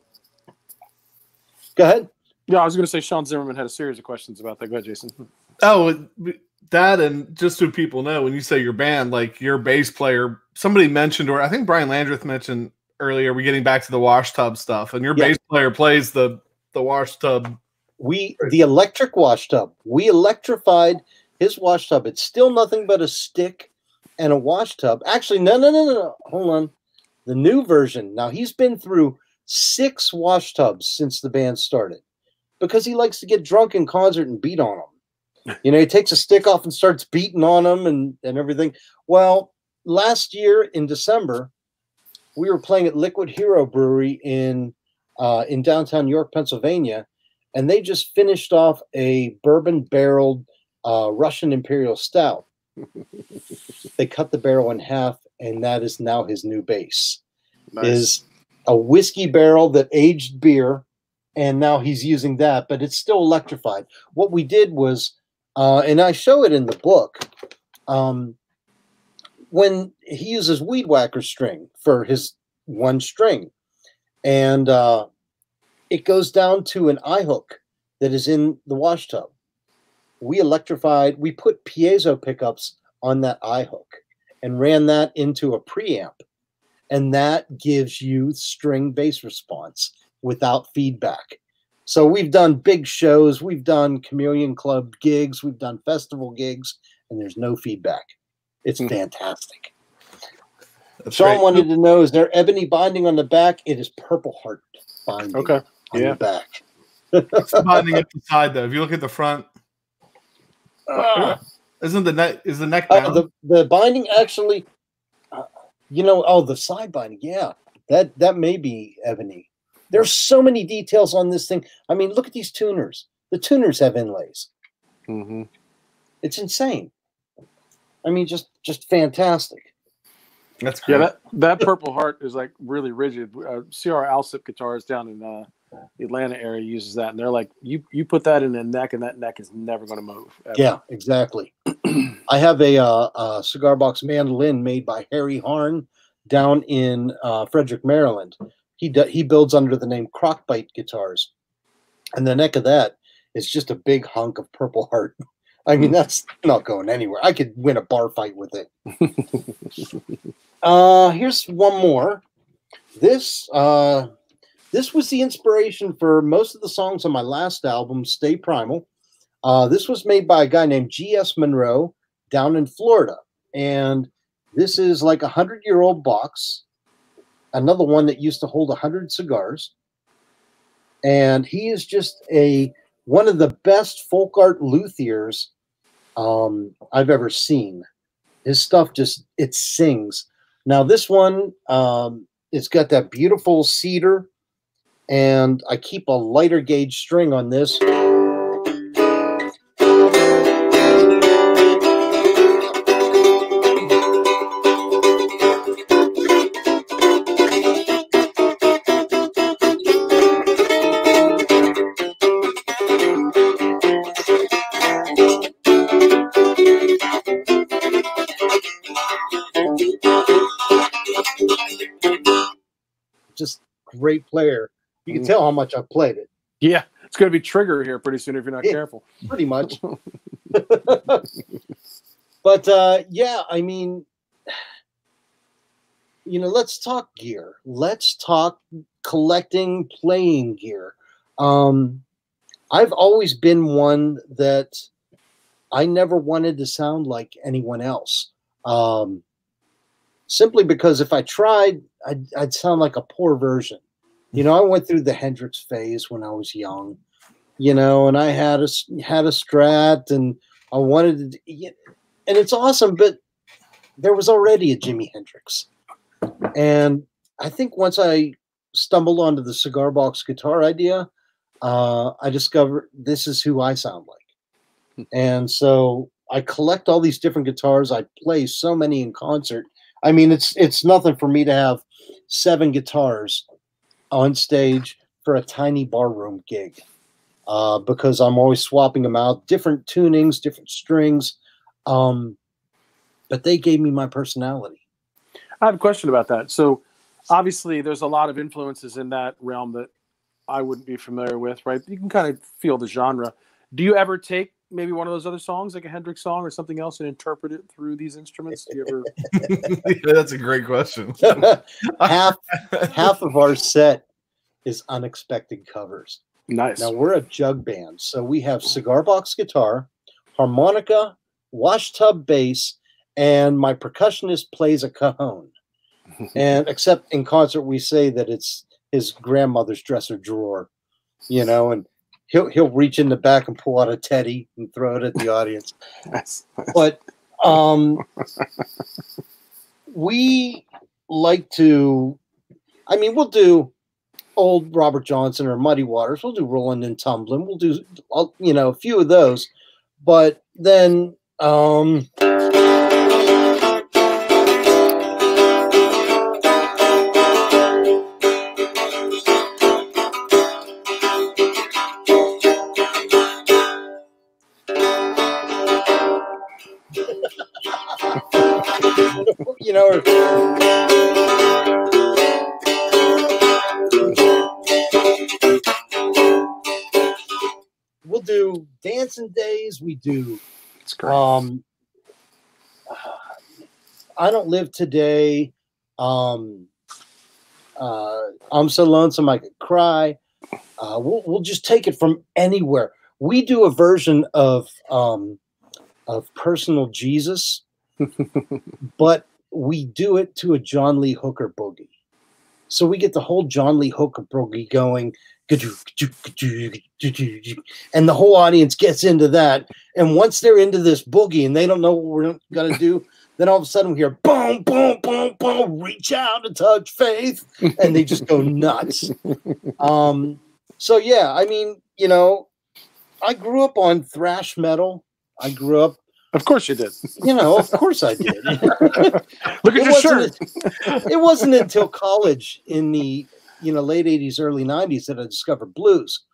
go ahead. Yeah, I was going to say Sean Zimmerman had a series of questions about that. Go ahead, Jason. Oh, that, and just so people know, when you say your band, like your bass player, somebody mentioned, or I think Brian Landreth mentioned earlier, we're getting back to the washtub stuff, and your bass player plays the washtub. The electric washtub. We electrified his washtub. It's still nothing but a stick and a wash tub. Actually, no. Hold on. The new version. Now, he's been through 6 wash tubs since the band started because he likes to get drunk in concert and beat on them. You know, he takes a stick off and starts beating on them and everything. Well, last year in December, we were playing at Liquid Hero Brewery in downtown York, Pennsylvania, and they just finished off a bourbon-barreled Russian Imperial Stout. They cut the barrel in half, and that is now his new base. Nice. Is a whiskey barrel that aged beer, and now he's using that, but it's still electrified. What we did was, and I show it in the book, when he uses weed whacker string for his one string, and it goes down to an eye hook that is in the wash tub. We electrified, we put piezo pickups on that eye hook and ran that into a preamp. And that gives you string bass response without feedback. So we've done big shows, we've done Chameleon Club gigs, we've done festival gigs, and there's no feedback. It's fantastic. That's Sean great. Wanted to know, is there ebony binding on the back? It is purple heart binding on the back. It's binding up the side, though. If you look at the front, isn't the neck? Is the neck down? The binding actually, the side binding. Yeah, that may be ebony. There's so many details on this thing. I mean, look at these tuners. The tuners have inlays. Mm-hmm. It's insane. I mean, just fantastic. That's great. Yeah, that Purple Heart is like really rigid. CR Alsip Guitars down in the Atlanta area uses that, and they're like, you put that in the neck, and that neck is never going to move. Ever. Yeah, exactly. I have a cigar box mandolin made by Harry Harn down in Frederick, Maryland. He builds under the name Crockbite Guitars, and the neck of that is just a big hunk of Purple Heart. I mean, that's not going anywhere. I could win a bar fight with it. Here's one more. This was the inspiration for most of the songs on my last album, Stay Primal. This was made by a guy named G.S. Monroe down in Florida. And this is like a 100-year-old box, another one that used to hold 100 cigars. And he is just one of the best folk art luthiers I've ever seen. His stuff it sings. Now this one, it's got that beautiful cedar, and I keep a lighter gauge string on this. Great player. You can tell how much I've played it. Yeah, it's going to be Trigger here pretty soon if you're not careful. Pretty much. But yeah, I mean, you know, let's talk gear. Let's talk collecting, playing gear. I've always been one that I never wanted to sound like anyone else. Simply because if I tried, I'd sound like a poor version. You know, I went through the Hendrix phase when I was young, you know, and I had a Strat, and I wanted to, and it's awesome, but there was already a Jimi Hendrix. And I think once I stumbled onto the cigar box guitar idea, I discovered this is who I sound like. And so I collect all these different guitars. I play so many in concert. I mean, it's nothing for me to have 7 guitars on stage for a tiny barroom gig, because I'm always swapping them out, different tunings, different strings, but they gave me my personality. I have a question about that. So obviously there's a lot of influences in that realm that I wouldn't be familiar with, right? You can kind of feel the genre. Do you ever take maybe one of those other songs, like a Hendrix song or something else, and interpret it through these instruments? Do you ever? Yeah, that's a great question. half of our set is unexpected covers. Nice. Now, we're a jug band, so we have cigar box guitar, harmonica, washtub bass, and my percussionist plays a cajon. And except in concert, we say that it's his grandmother's dresser drawer, you know, and He'll reach in the back and pull out a teddy and throw it at the audience. But we like to, I mean, we'll do old Robert Johnson or Muddy Waters. We'll do Rolling and Tumbling. We'll do, you know, a few of those. But then you know, we'll do dancing days. We do. It's great. I Don't Live Today. I'm So Lonesome I Could Cry. We'll just take it from anywhere. We do a version of Personal Jesus, but we do it to a John Lee Hooker boogie. So we get the whole John Lee Hooker boogie going, and the whole audience gets into that. And once they're into this boogie and they don't know what we're going to do, Then all of a sudden we hear boom, boom, boom, boom, reach out and touch faith, and they just go nuts. So yeah, I mean, you know, I grew up on thrash metal. I grew up. Of course you did. You know, of course I did. Look at your shirt. It wasn't until college in the late 80s, early 90s that I discovered blues.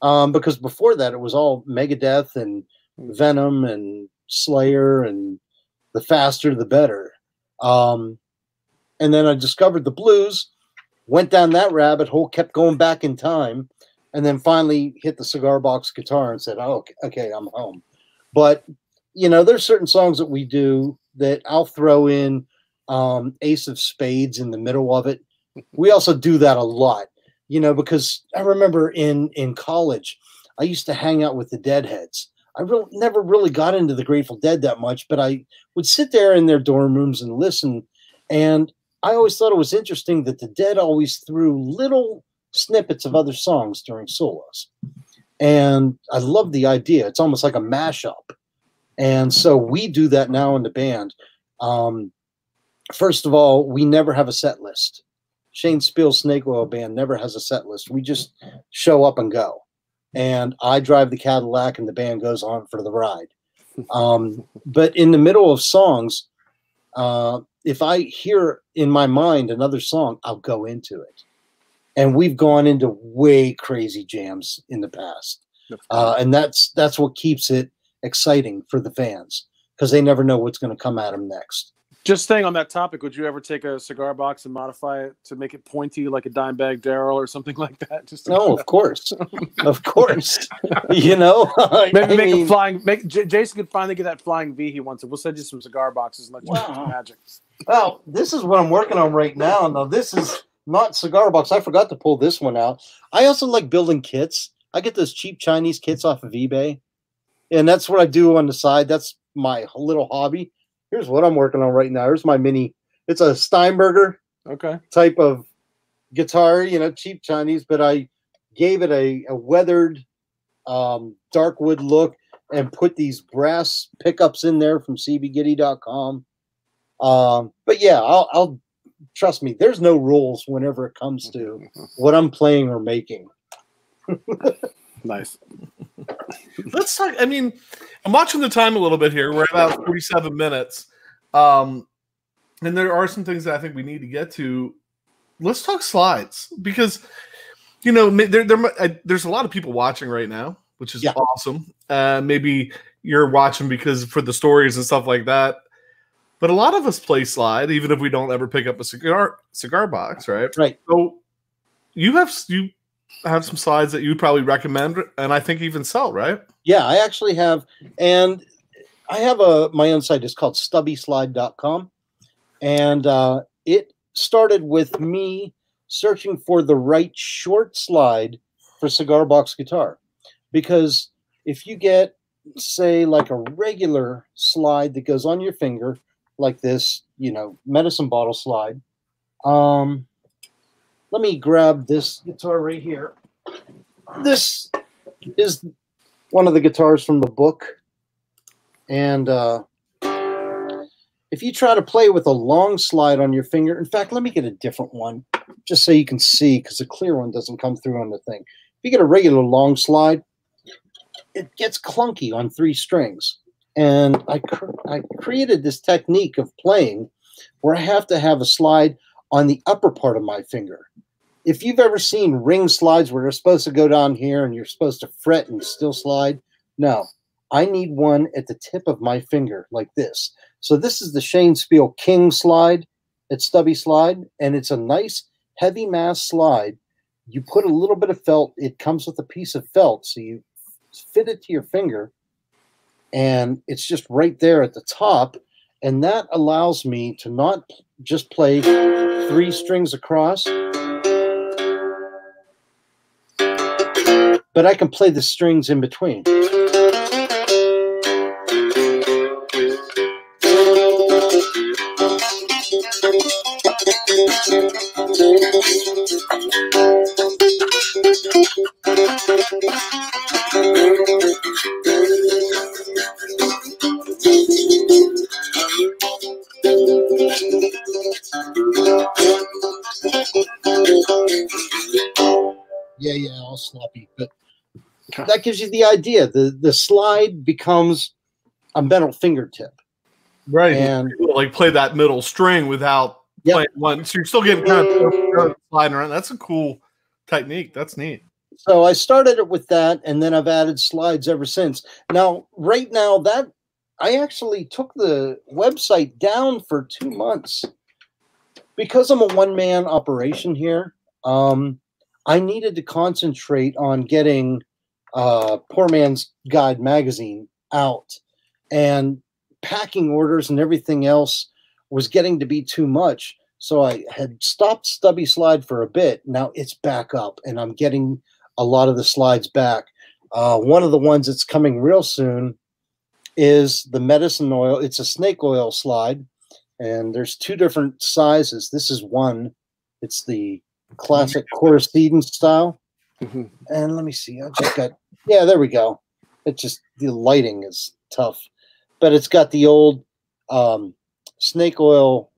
Because before that, it was all Megadeth and Venom and Slayer and the faster, the better. And then I discovered the blues, went down that rabbit hole, kept going back in time, and then finally hit the cigar box guitar and said, oh, okay, I'm home. But, you know, there's certain songs that we do that I'll throw in Ace of Spades in the middle of it. We also do that a lot, you know, because I remember in college, I used to hang out with the Deadheads. I never really got into the Grateful Dead that much, but I would sit there in their dorm rooms and listen. And I always thought it was interesting that the Dead always threw little snippets of other songs during solos. And I love the idea. It's almost like a mashup. And so we do that now in the band. First of all, we never have a set list. Shane Speal's Snake Oil Band never has a set list. We just show up and go. And I drive the Cadillac and the band goes on for the ride. But in the middle of songs, if I hear in my mind another song, I'll go into it. And we've gone into way crazy jams in the past. And that's what keeps it exciting for the fans, because they never know what's going to come at them next. Just staying on that topic, would you ever take a cigar box and modify it to make it pointy like a dime bag Daryl or something like that? Just no, of course. Of course. You know? Maybe make a flying Jason could finally get that flying V he wants. We'll send you some cigar boxes and let you do some magic. Well, this is what I'm working on right now. Now, this is not cigar box. I forgot to pull this one out. I also like building kits. I get those cheap Chinese kits off of eBay. And that's what I do on the side. That's my little hobby. Here's what I'm working on right now. Here's my mini. It's a Steinberger type of guitar, you know, cheap Chinese, but I gave it a weathered dark wood look and put these brass pickups in there from CBGiddy.com. But yeah, I'll trust me, there's no rules whenever it comes to what I'm playing or making. Nice. Let's talk. I mean, I'm watching the time a little bit here. We're about 47 minutes. And there are some things that I think we need to get to. Let's talk slides, because, you know, there's a lot of people watching right now, which is awesome. Maybe you're watching because for the stories and stuff like that. But a lot of us play slide, even if we don't ever pick up a cigar box, right? Right. So you have some slides that you probably recommend and I think even sell, right? Yeah, I actually have. And I have my own site. It's called stubbyslide.com. And it started with me searching for the right short slide for cigar box guitar. Because if you get, say, like a regular slide that goes on your finger, like this, you know, medicine bottle slide, let me grab this guitar right here. This is one of the guitars from the book. And if you try to play with a long slide on your finger, in fact, let me get a different one just so you can see, because the clear one doesn't come through on the thing. If you get a regular long slide, it gets clunky on three strings. And I created this technique of playing where I have to have a slide on the upper part of my finger. If you've ever seen ring slides where they're supposed to go down here and you're supposed to fret and still slide, no, I need one at the tip of my finger like this. So this is the Shane Speal King slide. It's stubby slide, and it's a nice heavy mass slide. You put a little bit of felt. It comes with a piece of felt, so you fit it to your finger, and it's just right there at the top, and that allows me to not just play three strings across, but I can play the strings in between. Yeah, all sloppy, but that gives you the idea. The slide becomes a metal fingertip. Right. And like play that middle string without playing one. So you're still getting kind of sliding around. That's a cool technique. That's neat. So I started it with that, and then I've added slides ever since. Now, right now, that I actually took the website down for 2 months because I'm a one-man operation here. I needed to concentrate on getting Poor Man's Guide magazine out, and packing orders and everything else was getting to be too much. So I had stopped Stubby Slide for a bit. Now it's back up, and I'm getting a lot of the slides back. One of the ones that's coming real soon is the medicine oil. It's a snake oil slide, and there's two different sizes. This is one. It's the classic Coracedan style. Mm-hmm. And let me see. I just got, yeah, there we go. It's just the lighting is tough. But it's got the old snake oil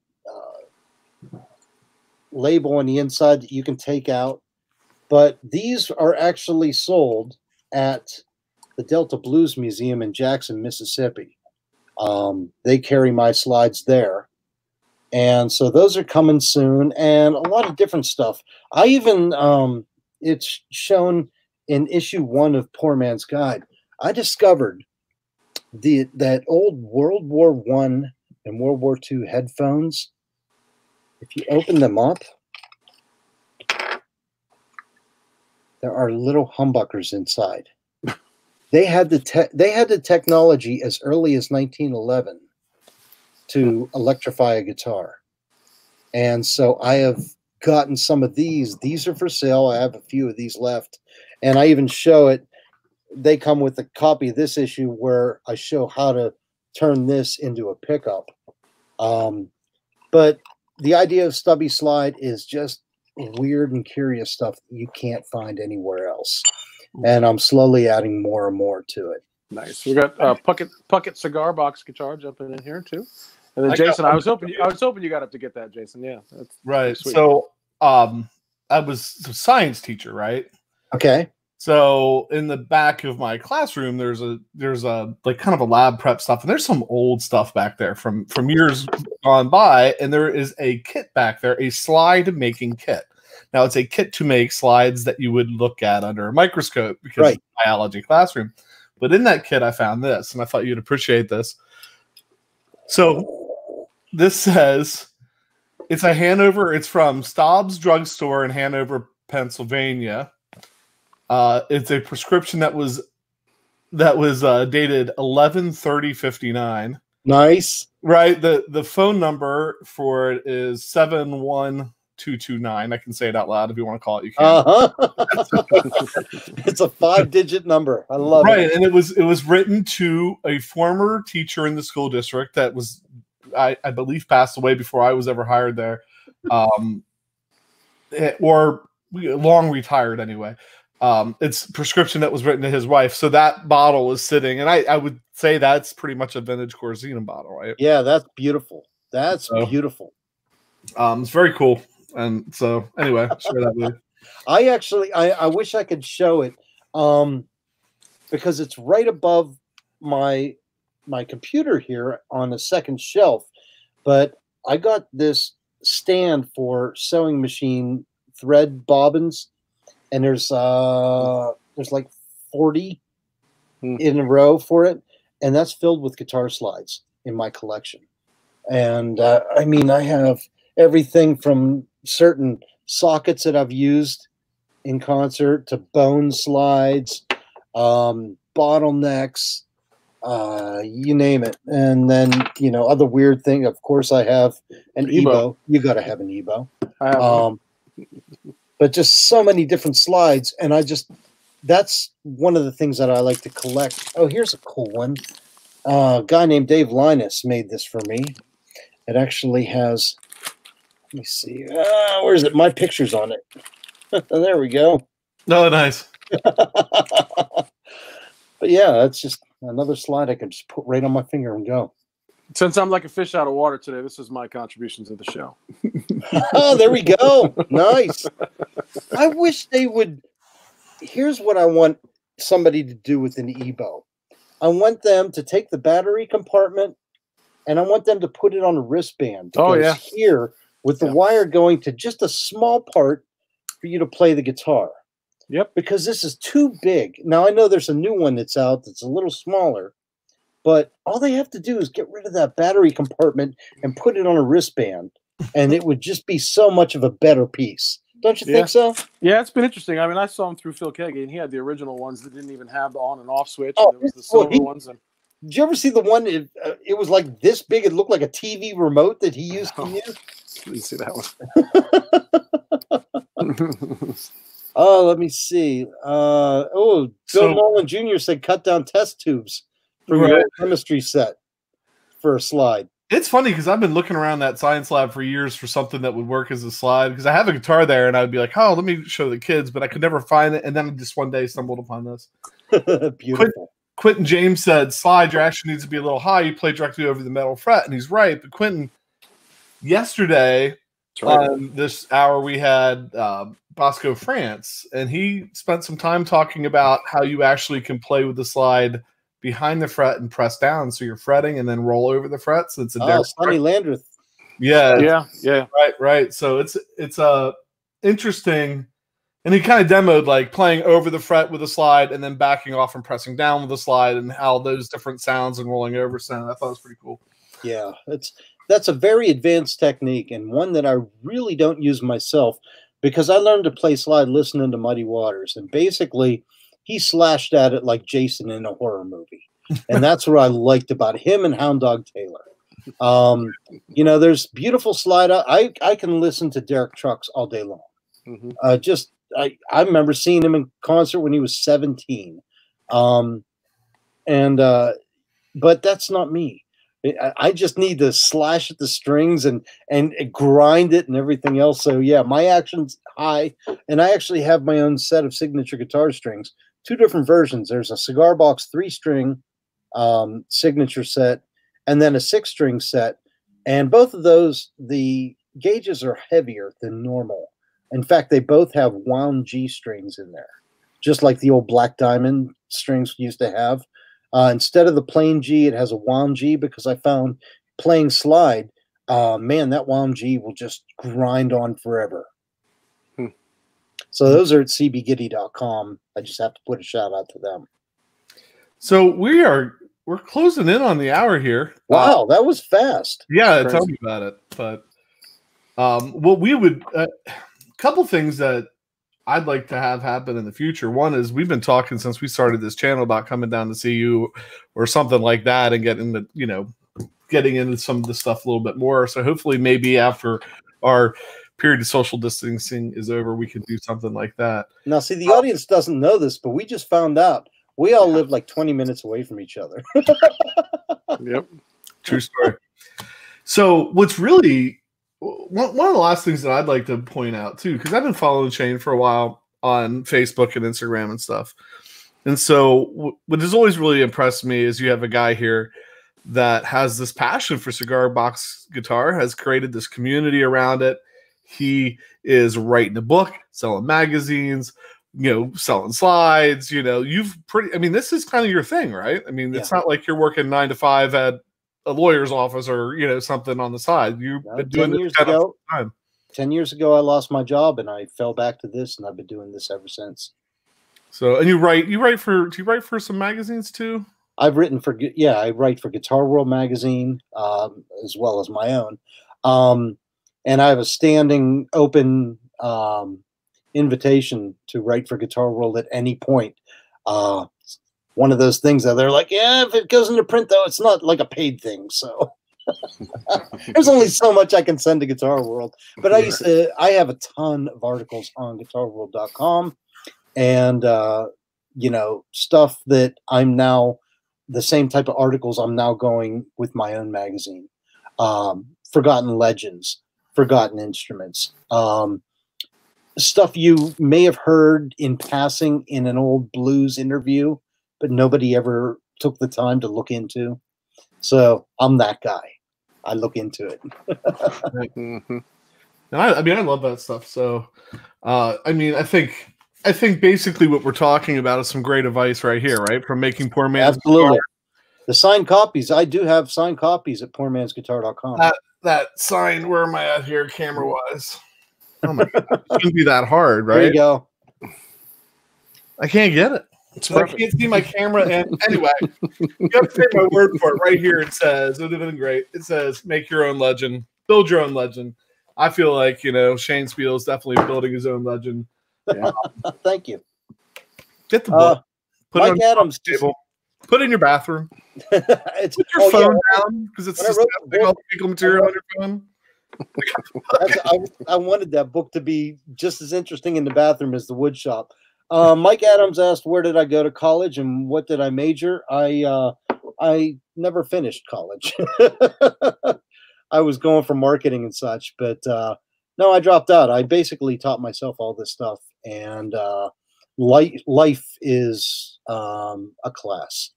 label on the inside that you can take out. But these are actually sold at the Delta Blues Museum in Jackson, Mississippi. They carry my slides there. And so those are coming soon, and a lot of different stuff. I even, it's shown in issue 1 of Poor Man's Guide. I discovered that old World War I and World War II headphones. If you open them up, there are little humbuckers inside. They had the technology as early as 1911 to electrify a guitar. And so I have gotten some of these. These are for sale. I have a few of these left, and I even show it. They come with a copy of this issue where I show how to turn this into a pickup. But the idea of Stubby Slide is just weird and curious stuff you can't find anywhere else. And I'm slowly adding more and more to it. Nice. We got Puckett cigar box guitar jumping in here too. And then Jason, I was hoping you got up to get that, Jason. Yeah. That's right. Sweet. So I was a science teacher, right? Okay. So in the back of my classroom, there's a like kind of a lab prep stuff, and there's some old stuff back there from years gone by, and there is a kit back there, a slide making kit. Now it's a kit to make slides that you would look at under a microscope because it's a biology classroom. But in that kit, I found this, and I thought you'd appreciate this. So this says it's a Hanover. It's from Staub's Drugstore in Hanover, Pennsylvania. It's a prescription that was dated 11/30/59. Nice, right? The phone number for it is 71229. I can say it out loud if you want to call it. You can. It's a 5-digit number. I love it. Right, and it was written to a former teacher in the school district that was, I believe, passed away before I was ever hired there, or long retired anyway. It's prescription that was written to his wife. So that bottle was sitting, and I would say that's pretty much a vintage Coracedan bottle, right? Yeah, that's beautiful. That's beautiful. It's very cool. And so anyway, share that with you. I actually, I wish I could show it, because it's right above my computer here on the second shelf, but I got this stand for sewing machine thread bobbins. And there's like 40 in a row for it, and that's filled with guitar slides in my collection. And I mean, I have everything from certain sockets that I've used in concert to bone slides, bottlenecks, you name it. And then, you know, other weird thing. Of course, I have an Ebo. You got to have an Ebo. I have one. But just so many different slides, and that's one of the things that I like to collect. Oh, here's a cool one. A guy named Dave Linus made this for me. It actually has, let me see, where is it? My picture's on it. There we go. Oh, nice. But yeah, that's just another slide I can just put right on my finger and go. Since I'm like a fish out of water today, this is my contribution to the show. Oh, there we go. Nice. I wish they would. Here's what I want somebody to do with an Ebow. I want them to take the battery compartment and I want them to put it on a wristband. Oh, yeah. Here with the wire going to just a small part for you to play the guitar. Yep. Because this is too big. Now, I know there's a new one that's out that's a little smaller, but all they have to do is get rid of that battery compartment and put it on a wristband, and it would just be so much of a better piece. Don't you think so? Yeah, it's been interesting. I mean, I saw him through Phil Keggy, and he had the original ones that didn't even have the on and off switch. Oh, and there was the silver ones. And... Did you ever see the one? It was like this big. It looked like a TV remote that he used to use. Let me see that one. Oh, let me see. Bill Nolan Jr. said cut down test tubes for your chemistry set for a slide. It's funny because I've been looking around that science lab for years for something that would work as a slide because I have a guitar there and I'd be like, oh, let me show the kids, but I could never find it. And then just one day stumbled upon this. Beautiful. Quentin James said, slide, your action needs to be a little high. You play directly over the metal fret. And he's right. But Quentin, yesterday, this hour we had Bosco France, and he spent some time talking about how you actually can play with the slide behind the fret and press down, so you're fretting and then roll over the frets. So it's a Sonny Landreth. Yeah, yeah. Right. So it's interesting, and he kind of demoed like playing over the fret with a slide and then backing off and pressing down with a slide, and how those different sounds and rolling over sound. I thought it was pretty cool. Yeah, that's a very advanced technique, and one that I really don't use myself because I learned to play slide listening to Muddy Waters, and basically he slashed at it like Jason in a horror movie. And that's what I liked about him and Hound Dog Taylor. You know, there's beautiful slide. I can listen to Derek Trucks all day long. Mm-hmm. I remember seeing him in concert when he was 17. But that's not me. I just need to slash at the strings and grind it and everything else. So, yeah, my action's high. And I actually have my own set of signature guitar strings. Two different versions. There's a cigar box 3-string signature set and then a 6-string set. And both of those, the gauges are heavier than normal. In fact, they both have wound G strings in there, just like the old Black Diamond strings used to have. Instead of the plain G, it has a wound G because I found playing slide, man, that wound G will just grind on forever. So those are at CBGiddy.com. I just have to put a shout out to them. So we're closing in on the hour here. Wow, that was fast. Yeah, tell me about it. But a couple things that I'd like to have happen in the future. One is we've been talking since we started this channel about coming down to see you or something like that and getting into some of the stuff a little bit more. So hopefully maybe after our period of social distancing is over, we can do something like that. Now, see, the audience doesn't know this, but we just found out we all live like 20 minutes away from each other. Yep. True story. So what's really... One of the last things that I'd like to point out, too, because I've been following Shane for a while on Facebook and Instagram and stuff. And so what has always really impressed me is you have a guy here that has this passion for cigar box guitar, has created this community around it. He is writing a book, selling magazines, selling slides. I mean, this is kind of your thing, right? I mean, it's not like you're working 9 to 5 at a lawyer's office or something on the side. You've been doing this time. 10 years ago, I lost my job and I fell back to this, and I've been doing this ever since. So, and do you write for some magazines too? I've written for I write for Guitar World magazine as well as my own, and I have a standing open invitation to write for Guitar World at any point. One of those things that they're like, yeah, if it goes into print, though, it's not like a paid thing. So there's only so much I can send to Guitar World. But I have a ton of articles on guitarworld.com and, stuff that I'm now the same type of articles I'm now going with my own magazine. Forgotten legends, forgotten instruments, stuff you may have heard in passing in an old blues interview, but nobody ever took the time to look into. So I'm that guy. I look into it. Mm-hmm. And I mean, I love that stuff. So, I mean, I think basically what we're talking about is some great advice right here, right? From Making Poor Man's Absolutely. Guitar. The signed copies. I do have signed copies at PoorMansGuitar.com. That signed, where am I at here camera-wise? Oh, my God. It shouldn't be that hard, right? There you go. I can't get it. So I can't see my camera. And anyway, you have to take my word for it. Right here it says, it would have been great. It says, make your own legend. Build your own legend. I feel like, you know, Shane Speal is definitely building his own legend. Yeah. Thank you. Get the book. Put Mike it on Adams the table. Put it in your bathroom. It's, put your phone down, because it's just all the legal material on your phone. I wanted that book to be just as interesting in the bathroom as the wood shop. Mike Adams asked, where did I go to college and what did I major? I never finished college. I was going for marketing and such, but no, I dropped out. I basically taught myself all this stuff, and life is a class.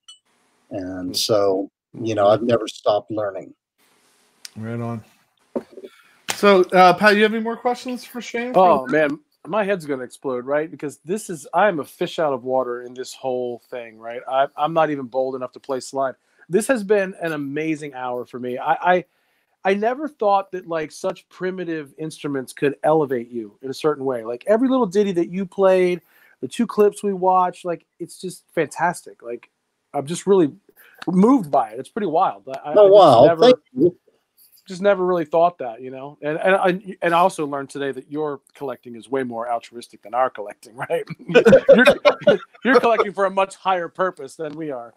And so, you know, I've never stopped learning. Right on. So, Pat, you have any more questions for Shane? Oh, man. My head's going to explode, right? Because this is, I'm a fish out of water in this whole thing, right? I'm not even bold enough to play slide. This has been an amazing hour for me. I never thought that, like, such primitive instruments could elevate you in a certain way. Like, every little ditty that you played, the two clips we watched, like, it's just fantastic. Like, I'm just really moved by it. It's pretty wild. I wow. Thank you. Just never really thought that, you know, and I also learned today that your collecting is way more altruistic than our collecting, right? you're collecting for a much higher purpose than we are.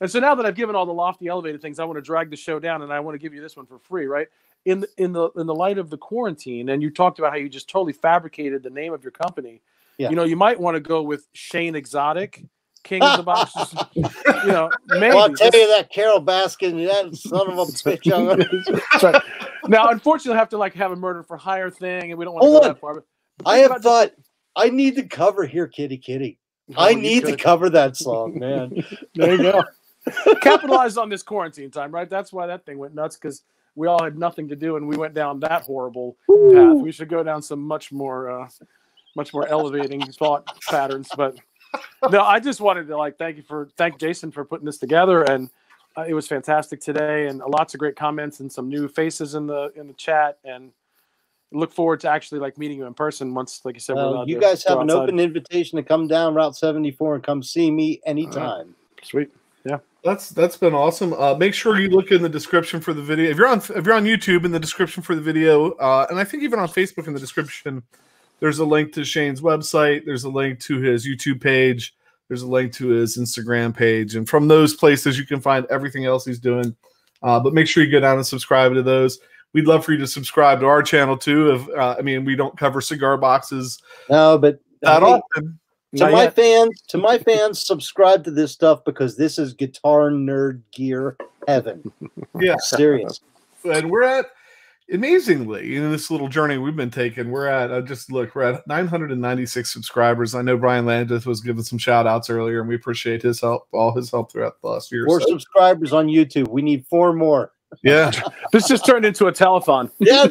And so now that I've given all the lofty elevated things, I want to drag the show down, and I want to give you this one for free, right? In the light of the quarantine, and you talked about how you just totally fabricated the name of your company. Yeah. You know, you might want to go with Shane Exotic. King of the Boxes, you know. Maybe. Well, I'll tell you that Carol Baskin, that son of a bitch. Right. Now, unfortunately, I have to like have a murder for hire thing, and we don't want to go that far. But I have thought I need to cover Here Kitty Kitty. No, I need to cover that song, man. There you go. Capitalize on this quarantine time, right? That's why that thing went nuts, because we all had nothing to do, and we went down that horrible path. We should go down some much more elevating thought patterns, but. No, I just wanted to like thank Jason for putting this together, and it was fantastic today, and lots of great comments and some new faces in the chat, and look forward to actually like meeting you in person once, like you said. You guys have an open invitation to come down Route 74 and come see me anytime. Right. Sweet, yeah, that's been awesome. Make sure you look in the description for the video if you're on YouTube in the description for the video, and I think even on Facebook in the description. There's a link to Shane's website. There's a link to his YouTube page. There's a link to his Instagram page. And from those places, you can find everything else he's doing. But make sure you go down and subscribe to those. We'd love for you to subscribe to our channel, too. I mean, we don't cover cigar boxes. No, but not often. To my fans, subscribe to this stuff, because this is guitar nerd gear heaven. Yeah. Serious. And we're at... Amazingly, in this little journey we've been taking, we're at 996 subscribers. I know Brian Landreth was giving some shout outs earlier, and we appreciate his help, all his help throughout the last year. Four subscribers on YouTube. We need 4 more. Yeah. This just turned into a telethon. Yeah.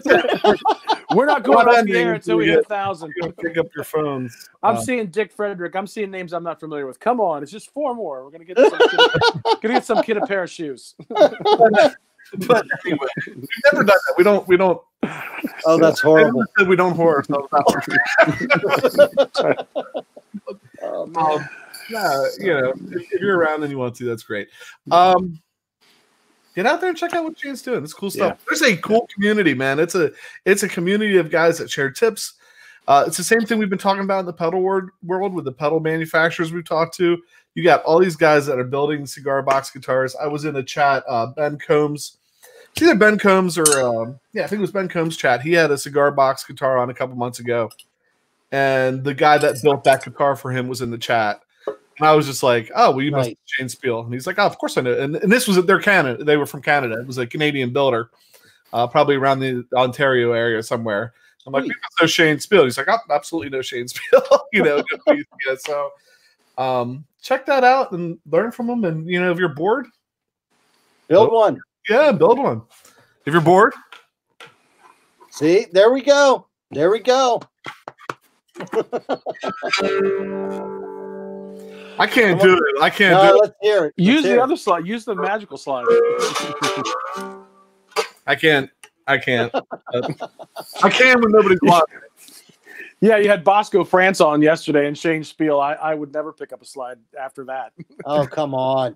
We're not going up the air until we hit 1,000. Pick up your phones. I'm seeing Dick Frederick. I'm seeing names I'm not familiar with. Come on, it's just 4 more. We're gonna get some kid, a pair of shoes. But anyway, we've never done that. We don't. Oh, that's horrible. We don't horror. So yeah, you know, if you're around and you want to, that's great. Get out there and check out what Shane's doing. It's cool stuff. Yeah. There's a cool community, man. It's a community of guys that share tips. It's the same thing we've been talking about in the pedal world with the pedal manufacturers we've talked to. You got all these guys that are building cigar box guitars. I was in a chat, Ben Combs. It's either Ben Combs or, yeah, I think it was Ben Combs' chat. He had a cigar box guitar on a couple months ago. And the guy that built that guitar for him was in the chat. And I was just like, oh, well, you must be Shane Speal. And he's like, oh, of course I know. And this was their Canada. They were from Canada. It was a Canadian builder, probably around the Ontario area somewhere. I'm like, we must know Shane Speal. He's like, I absolutely know Shane Speal. You know, yeah, so check that out and learn from them. And, you know, if you're bored, Build one. Yeah, build one. If you're bored. See, there we go. There we go. I can't do it. I can't do it. Let's hear it. Use the other slide. Use the magical slide. I can't. I can't. I can when nobody's watching. Yeah, you had Bosco France on yesterday and Shane Speal. I would never pick up a slide after that. Oh, come on.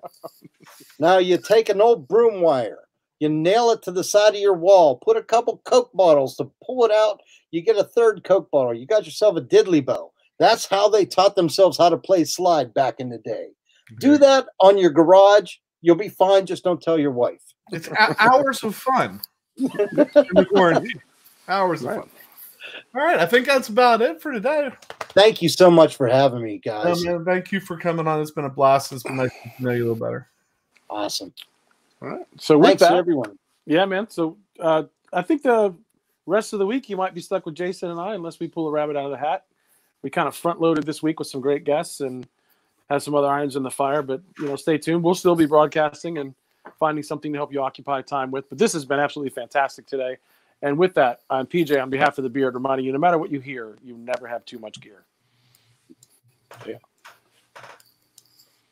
Now you take an old broom wire. You nail it to the side of your wall. Put a couple Coke bottles to pull it out. You get a third Coke bottle. You got yourself a diddly bow. That's how they taught themselves how to play slide back in the day. Do that on your garage. You'll be fine. Just don't tell your wife. It's hours of fun. Hours of fun. All right. I think that's about it for today. Thank you so much for having me, guys. No, man, thank you for coming on. It's been a blast. It's been nice to know you a little better. Awesome. All right. So with that, everyone. Yeah, man. So I think the rest of the week you might be stuck with Jason and I unless we pull a rabbit out of the hat. We kind of front-loaded this week with some great guests and have some other irons in the fire. But, you know, stay tuned. We'll still be broadcasting and finding something to help you occupy time with. But this has been absolutely fantastic today. And with that, I'm PJ on behalf of the Beard, reminding you, no matter what you hear, you never have too much gear.